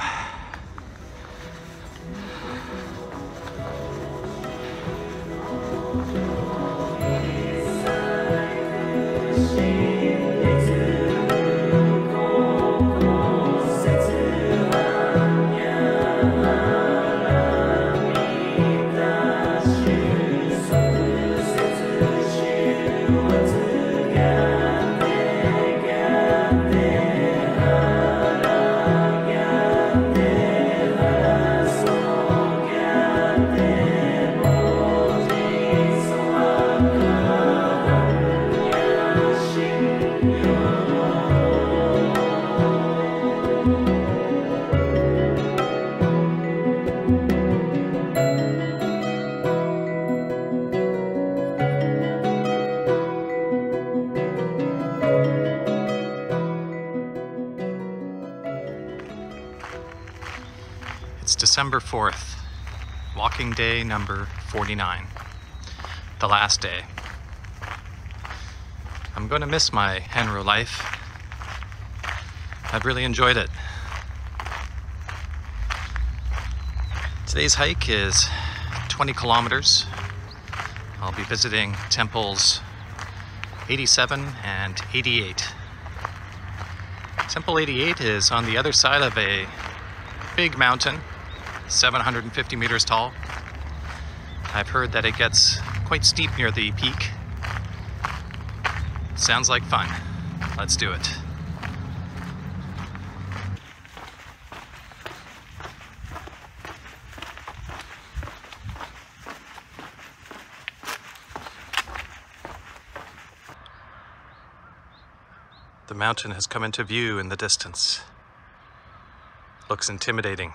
December 4th, walking day number 49, the last day. I'm going to miss my Henro life. I've really enjoyed it. Today's hike is 20 kilometers. I'll be visiting temples 87 and 88. Temple 88 is on the other side of a big mountain, 750 meters tall. I've heard that it gets quite steep near the peak. Sounds like fun. Let's do it. The mountain has come into view in the distance. Looks intimidating.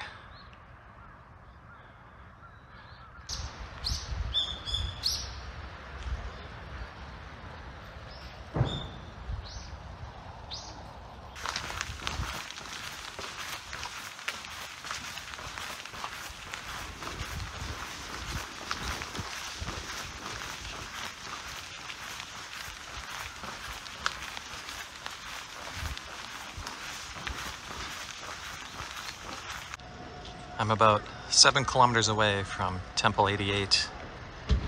I'm about 7 kilometers away from Temple 88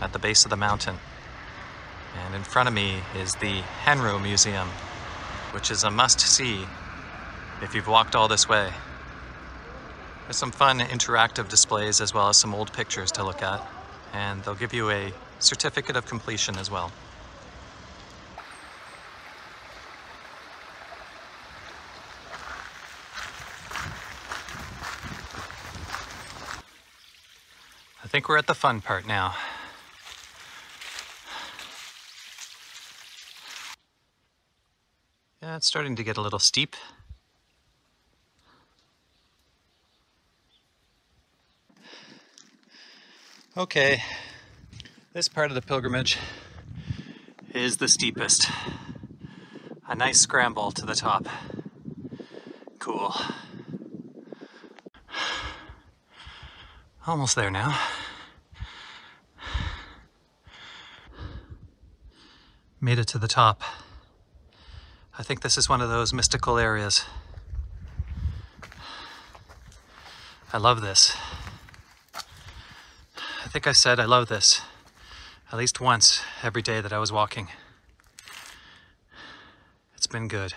at the base of the mountain, and in front of me is the Henro Museum, which is a must-see if you've walked all this way. There's some fun interactive displays as well as some old pictures to look at, and they'll give you a certificate of completion as well. I think we're at the fun part now. Yeah, it's starting to get a little steep. Okay, This part of the pilgrimage is the steepest. A nice scramble to the top. Cool. Almost there now. Made it to the top. I think this is one of those mystical areas. I love this. I think I said I love this at least once every day that I was walking. It's been good.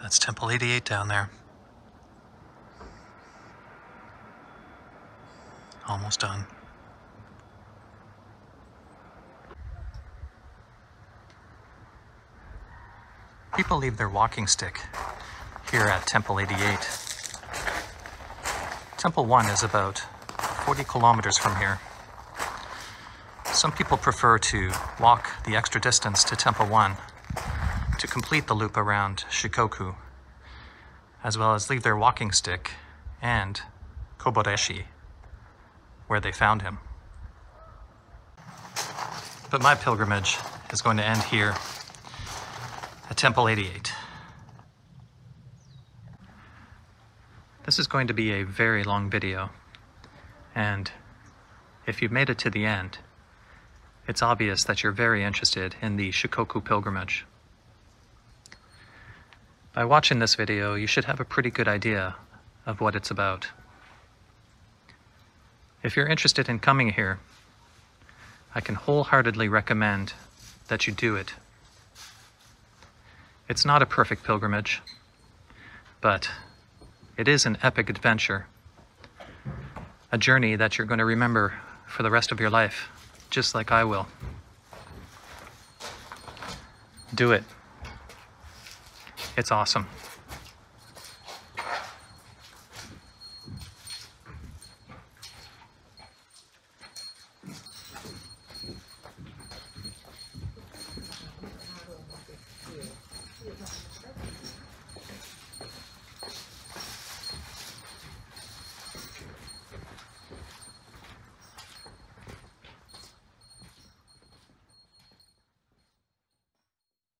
That's Temple 88 down there. Almost done. People leave their walking stick here at Temple 88. Temple 1 is about 40 kilometers from here. Some people prefer to walk the extra distance to Temple 1 to complete the loop around Shikoku, as well as leave their walking stick and Kobo Daishi, where they found him. But my pilgrimage is going to end here at Temple 88. This is going to be a very long video, and if you've made it to the end, it's obvious that you're very interested in the Shikoku pilgrimage. By watching this video, you should have a pretty good idea of what it's about. If you're interested in coming here, I can wholeheartedly recommend that you do it. It's not a perfect pilgrimage, but it is an epic adventure, a journey that you're going to remember for the rest of your life, just like I will. Do it. It's awesome.